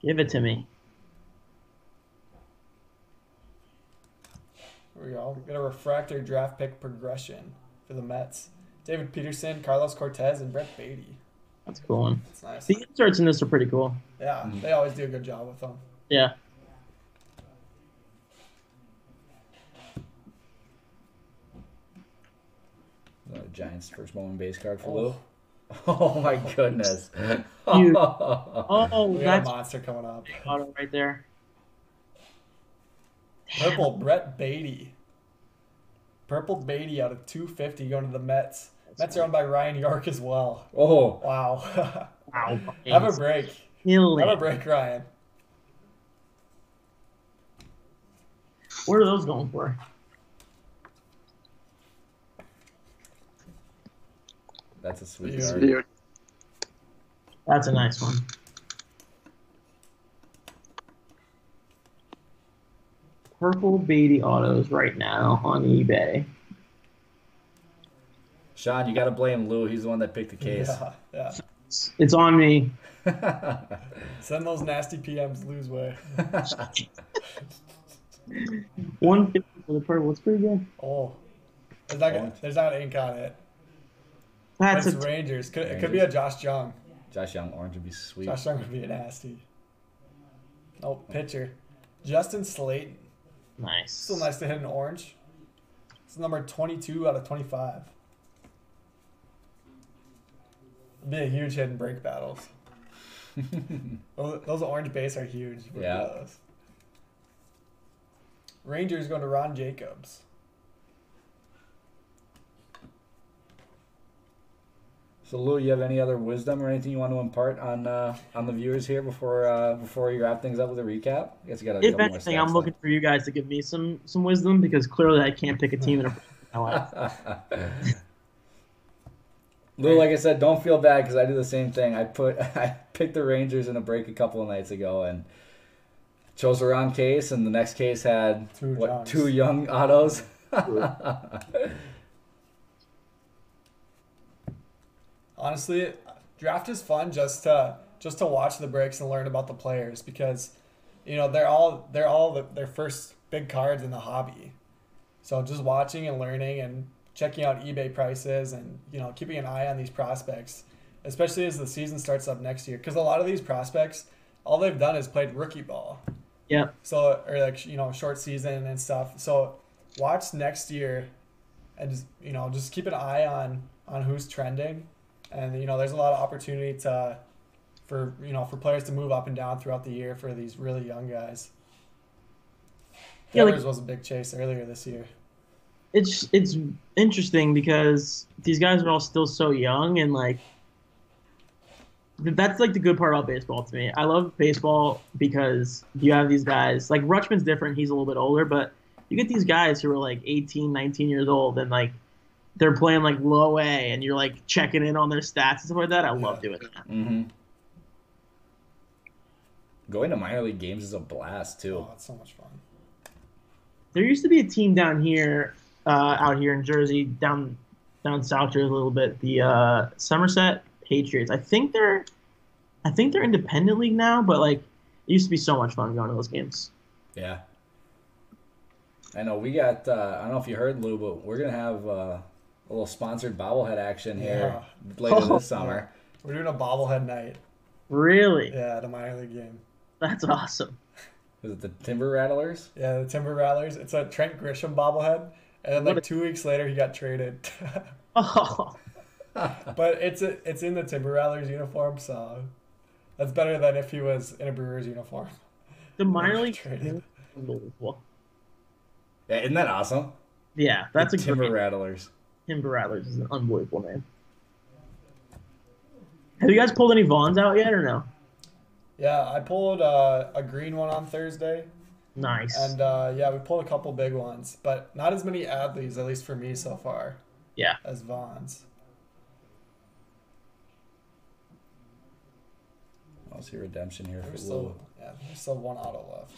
Give it to me. Here we go. We got a refractor draft pick progression for the Mets: David Peterson, Carlos Cortez, and Brett Baty. That's a cool one. That's nice. The inserts in this are pretty cool. Yeah, mm-hmm. They always do a good job with them. Yeah. Uh, Giants first Bowman base card for Lou. Oh my goodness! You, oh, we that's got a monster coming up. Auto right there. Purple Brett Baty. Purple Baty out of two fifty going to the Mets. That's Mets cool. Are owned by Ryan York as well. Oh wow! Wow. Have a break. Killing. Have a break, Ryan. What are those going for? That's a sweet card. That's a nice one. Purple Baty autos right now on eBay. Sean, you got to blame Lou. He's the one that picked the case. Yeah, yeah. It's on me. Send those nasty P Ms Lou's way. one fifty for the purple. It's pretty good. Oh, there's not, oh. There's not ink on it. That's it's Rangers. Could, Rangers. It could be a Josh Jung. Josh Jung orange would be sweet. Josh Jung would be nasty. Oh, pitcher. Justin Slayton. Nice. Still nice to hit an orange. It's number twenty-two out of twenty-five. It'd be a huge hit and break battles. Those orange base are huge. Yeah. Those. Rangers going to Ron Jacobs. So Lou, you have any other wisdom or anything you want to impart on uh, on the viewers here before uh, before you wrap things up with a recap? I guess you got a if anything, I'm looking for you guys to give me some some wisdom because clearly I can't pick a team in my life. Lou, like I said, don't feel bad because I do the same thing. I put I picked the Rangers in a break a couple of nights ago and chose the wrong case, and the next case had two, what, two young autos. Honestly, draft is fun just to just to watch the breaks and learn about the players because, you know, they're all they're all the, their first big cards in the hobby, so just watching and learning and checking out eBay prices and, you know, keeping an eye on these prospects, especially as the season starts up next year, because a lot of these prospects, all they've done is played rookie ball. Yeah. So or like you know short season and stuff. So watch next year, and just you know just keep an eye on on who's trending. And, you know, there's a lot of opportunity to, for, you know, for players to move up and down throughout the year for these really young guys. Yeah, like, Devers was a big chase earlier this year. It's it's interesting because these guys are all still so young, and, like, that's, like, the good part about baseball to me. I love baseball because you have these guys. Like, Rutschman's different. He's a little bit older. But you get these guys who are, like, eighteen, nineteen years old and, like, they're playing like low A, and you're like checking in on their stats and stuff like that. I love yeah. doing that. Mm-hmm. Going to minor league games is a blast too. Oh, that's so much fun. There used to be a team down here, uh, out here in Jersey, down down south Jersey a little bit. The uh, Somerset Patriots. I think they're, I think they're independent league now, but like it used to be so much fun going to those games. Yeah. I know we got. Uh, I don't know if you heard, Lou, but we're gonna have. Uh... A little sponsored bobblehead action here yeah. later oh, this summer. We're doing a bobblehead night. Really? Yeah, the minor league game. That's awesome. Is it the Timber Rattlers? Yeah, the Timber Rattlers. It's a Trent Grisham bobblehead, and then like two weeks later he got traded. oh. But it's a, it's in the Timber Rattlers uniform, so that's better than if he was in a Brewers uniform. The minor league traded. Yeah, isn't that awesome? Yeah, that's the a Timber Rattlers. Timber Rattlers is an unbelievable name. Have you guys pulled any Vaughns out yet or no? Yeah, I pulled uh, a green one on Thursday. Nice. And uh, yeah, we pulled a couple big ones, but not as many Adleys, at least for me so far. Yeah. As Vaughns. I'll see redemption here there's for still, Lou. Yeah, there's still one auto left.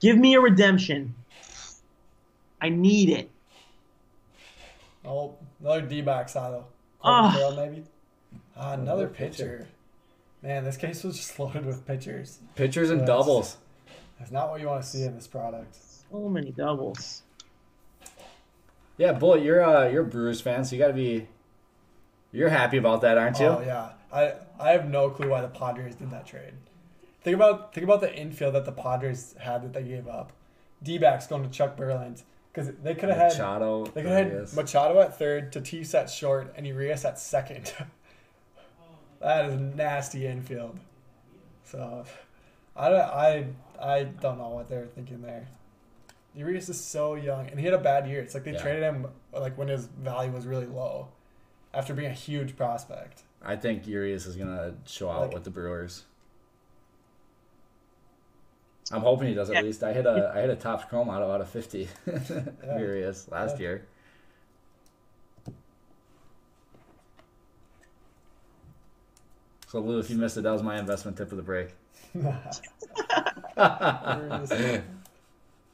Give me a redemption. I need it. Oh, another D-box auto. Oh. Carroll, maybe. Uh, another pitcher. Man, this case was just loaded with pitchers. Pitchers and doubles. That's not what you want to see in this product. So many doubles. Yeah, Bullet, you're uh, you're a Brewers fan, so you got to be. You're happy about that, aren't you? Oh yeah, I I have no clue why the Padres did that trade. Think about think about the infield that the Padres had that they gave up. D-backs going to Chuck Berland. Because they could have had Machado. They could have had Machado at third, Tatis at short, and Urias at second. That is a nasty infield. So, I don't, I I don't know what they were thinking there. Urias is so young, and he had a bad year. It's like they yeah. traded him like when his value was really low, after being a huge prospect. I think Urias is gonna show out like, with the Brewers. I'm hoping he does at yeah. least. I hit a I hit a Topps Chrome auto out of fifty. yeah. Furious last yeah. year. So Lou, if you missed it, that was my investment tip of the break.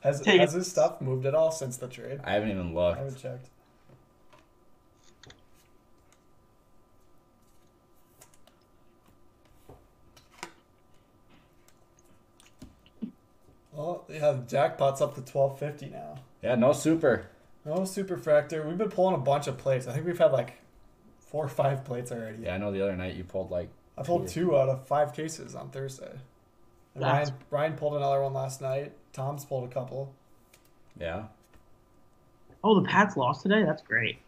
has has his stuff moved at all since the trade? I haven't even looked. I haven't checked. Well, yeah, the jackpot's up to twelve fifty now. Yeah, no super. No super fractor. We've been pulling a bunch of plates. I think we've had like four or five plates already. Yeah, I know the other night you pulled like I pulled two, two out of five cases on Thursday. And Brian Brian pulled another one last night. Tom's pulled a couple. Yeah. Oh, the Pats lost today? That's great.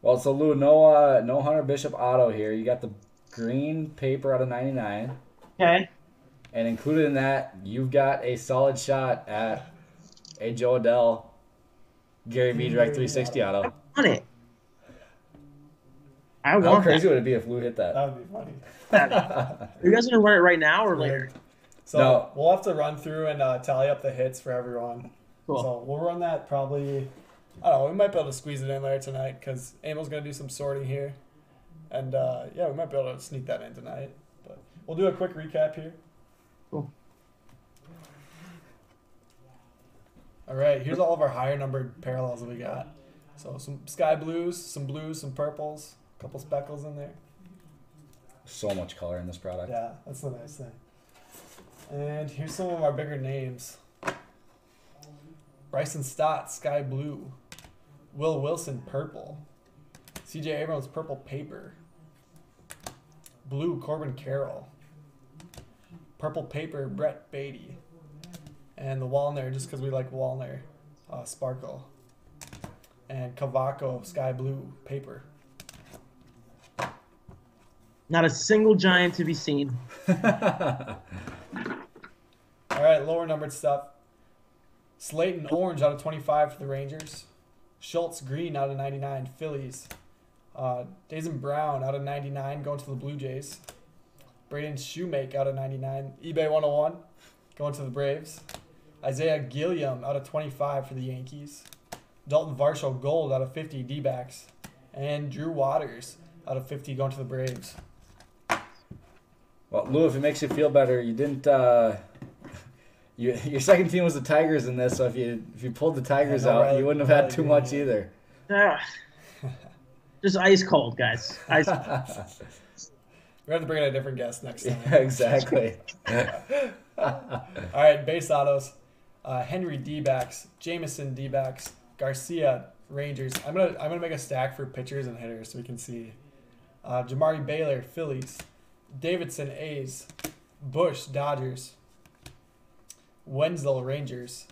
Well, so Lou, no, uh, no Hunter Bishop auto here. You got the green paper out of ninety-nine. Okay. And included in that, you've got a solid shot at a Joe Adele, Gary V Direct three sixty auto. I want it. I want it. How crazy that. would it be if Lou hit that? That would be funny. Are you guys going to wear it right now or later? So no. We'll have to run through and uh, tally up the hits for everyone. Cool. So we'll run that probably. I don't know. We might be able to squeeze it in later tonight because Emil's going to do some sorting here. And, uh, yeah, we might be able to sneak that in tonight. But we'll do a quick recap here. Cool. All right. Here's all of our higher numbered parallels that we got. So some sky blues, some blues, some purples, a couple speckles in there. So much color in this product. Yeah, that's the nice thing. And here's some of our bigger names. Bryson Stott, sky blue. Will Wilson, purple. C J Abrams, purple paper. Blue, Corbin Carroll. Purple paper, Brett Baty. And the Walner, just because we like Walner, uh, sparkle. And Cavaco, sky blue, paper. Not a single Giant to be seen. All right, lower numbered stuff. Slayton, orange out of twenty-five for the Rangers. Schultz, green out of ninety-nine, Phillies. Uh, Dazen Brown out of ninety-nine, going to the Blue Jays. Braden Shoemake out of ninety-nine, eBay one oh one, going to the Braves. Isaiah Gilliam out of twenty-five for the Yankees. Dalton Varsho, gold out of fifty, D-backs. And Drew Waters out of fifty, going to the Braves. Well, Lou, if it makes you feel better, you didn't... Uh... Your, your second team was the Tigers in this, so if you if you pulled the Tigers know, out, right? you wouldn't have had too much either. Yeah. Just ice cold, guys. Ice cold. We're going to have to bring in a different guest next time. Yeah, exactly. All right, base autos. Uh, Henry D-backs, Jameson D-backs, Garcia Rangers. I'm going to I'm gonna make a stack for pitchers and hitters so we can see. Uh, Jamari Baylor, Phillies. Davidson, A's. Bush, Dodgers. Wenzel, Rangers.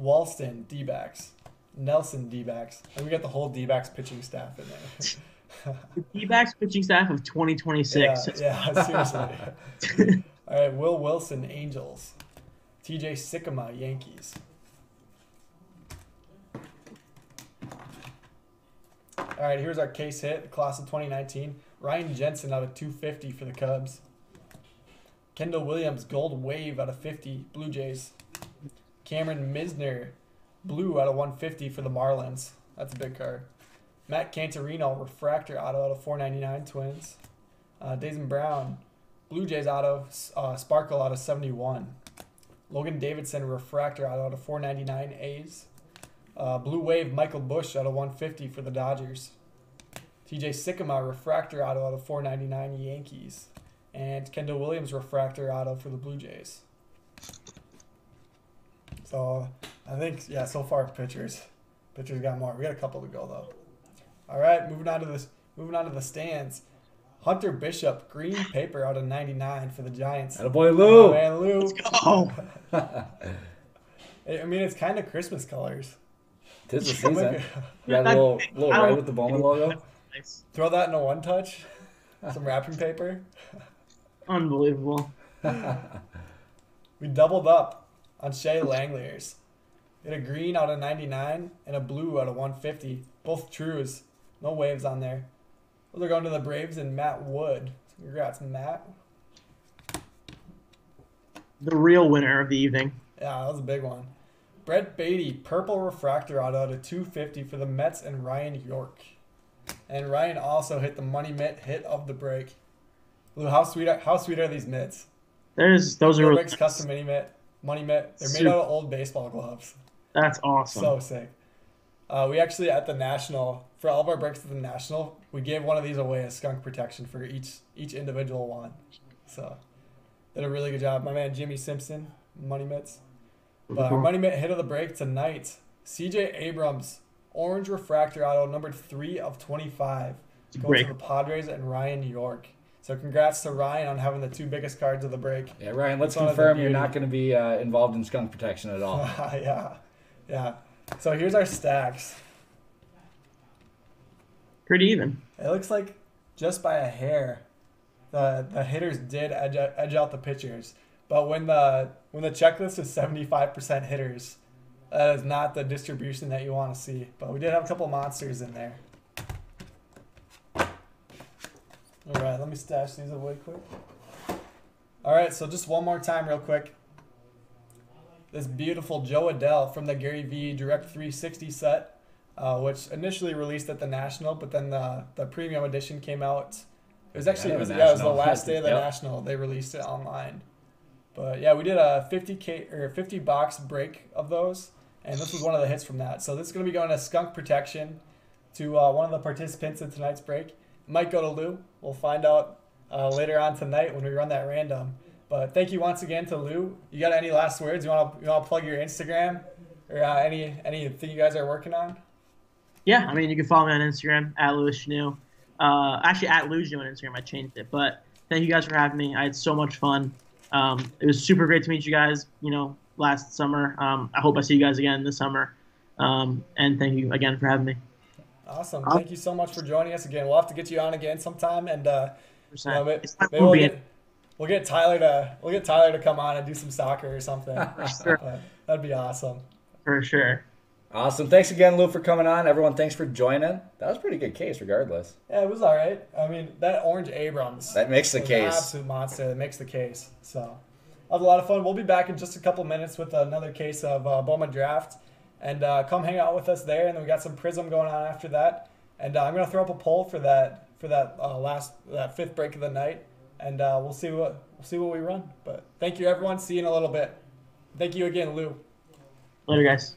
Walston, D-backs. Nelson, D-backs. And we got the whole D-backs pitching staff in there. The D-backs pitching staff of twenty twenty-six. Yeah, yeah, seriously. All right, Will Wilson, Angels. T J Sikkema, Yankees. All right, here's our case hit, class of twenty nineteen. Ryan Jensen out of two fifty for the Cubs. Kendall Williams, gold wave out of fifty, Blue Jays. Cameron Misner, blue out of one fifty for the Marlins. That's a big card. Matt Cantarino, refractor auto out of four ninety-nine, Twins. Uh, Dazen Brown, Blue Jays auto, uh, sparkle out of seventy-one. Logan Davidson, refractor auto out of four ninety-nine, A's. Uh, blue wave, Michael Bush out of one fifty for the Dodgers. T J Sikkema, refractor auto out of four ninety-nine, Yankees. And Kendall Williams, refractor auto for the Blue Jays. So I think, yeah, so far pitchers, pitchers got more. We got a couple to go though. All right, moving on to this, moving on to the stands. Hunter Bishop, green paper out of ninety-nine for the Giants. Attaboy, Lou. Oh, man, Lou. Let's go. I mean, it's kind of Christmas colors. It is the season. You got a little, little red with the Bowman logo. Nice. Throw that in a one touch. Some wrapping paper. Unbelievable. We doubled up on Shea Langeliers. We had a green out of ninety-nine and a blue out of one fifty. Both trues. No waves on there. Well, they're going to the Braves and Matt Wood. Congrats, Matt. The real winner of the evening. Yeah, that was a big one. Brett Baty, purple refractor auto out of two fifty for the Mets and Ryan York. And Ryan also hit the money mitt hit of the break. Lou, how sweet are, how sweet are these mitts? There's those are Rick's custom mini mitt, money mitt. They're made Super. out of old baseball gloves. That's awesome. So sick. Uh, we actually at the National for all of our breaks at the National, we gave one of these away as skunk protection for each each individual one. So did a really good job, my man Jimmy Simpson, money mitts. But our money mitt hit of the break tonight, C J Abrams, orange refractor auto, numbered three of twenty-five, going break. to the Padres and Ryan York. So congrats to Ryan on having the two biggest cards of the break. Yeah, Ryan, let's That's confirm you're not going to be uh, involved in skunk protection at all. yeah, yeah. So here's our stacks. Pretty even. It looks like just by a hair, the the hitters did edge out, edge out the pitchers. But when the when the checklist is seventy-five percent hitters, that is not the distribution that you want to see. But we did have a couple monsters in there. All right, let me stash these away quick. All right, so just one more time real quick. This beautiful Joe Adele from the Gary V Direct three sixty set, uh, which initially released at the National, but then the, the premium edition came out. It was actually yeah, it was, yeah, it was the last day of the yep. National. They released it online. But, yeah, we did a fifty K or fifty box break of those, and this was one of the hits from that. So this is going to be going to skunk protection to uh, one of the participants in tonight's break. Might go to Lou. We'll find out uh, later on tonight when we run that random. But thank you once again to Lou. You got any last words? You want to you want to plug your Instagram or uh, any anything you guys are working on? Yeah, I mean you can follow me on Instagram at Louis Geneux. Uh, actually at Louis Geneux on Instagram. I changed it, but thank you guys for having me. I had so much fun. Um, it was super great to meet you guys. You know, last summer. Um, I hope I see you guys again this summer. Um, and thank you again for having me. Awesome. Thank you so much for joining us again. We'll have to get you on again sometime, and uh, you know, maybe, maybe we'll, get, we'll get Tyler to we'll get Tyler to come on and do some soccer or something. Sure. But that'd be awesome. For sure. Awesome. Thanks again, Lou, for coming on. Everyone, thanks for joining. That was a pretty good case, regardless. Yeah, it was all right. I mean, that orange Abrams that makes the case. An absolute monster. That makes the case. So, that was a lot of fun. We'll be back in just a couple minutes with another case of uh, Bowman Draft. And uh, come hang out with us there. And then we got some Prism going on after that. And uh, I'm gonna throw up a poll for that for that uh, last that fifth break of the night. And uh, we'll see what we'll see what we run. But thank you everyone. See you in a little bit. Thank you again, Lou. Later, guys.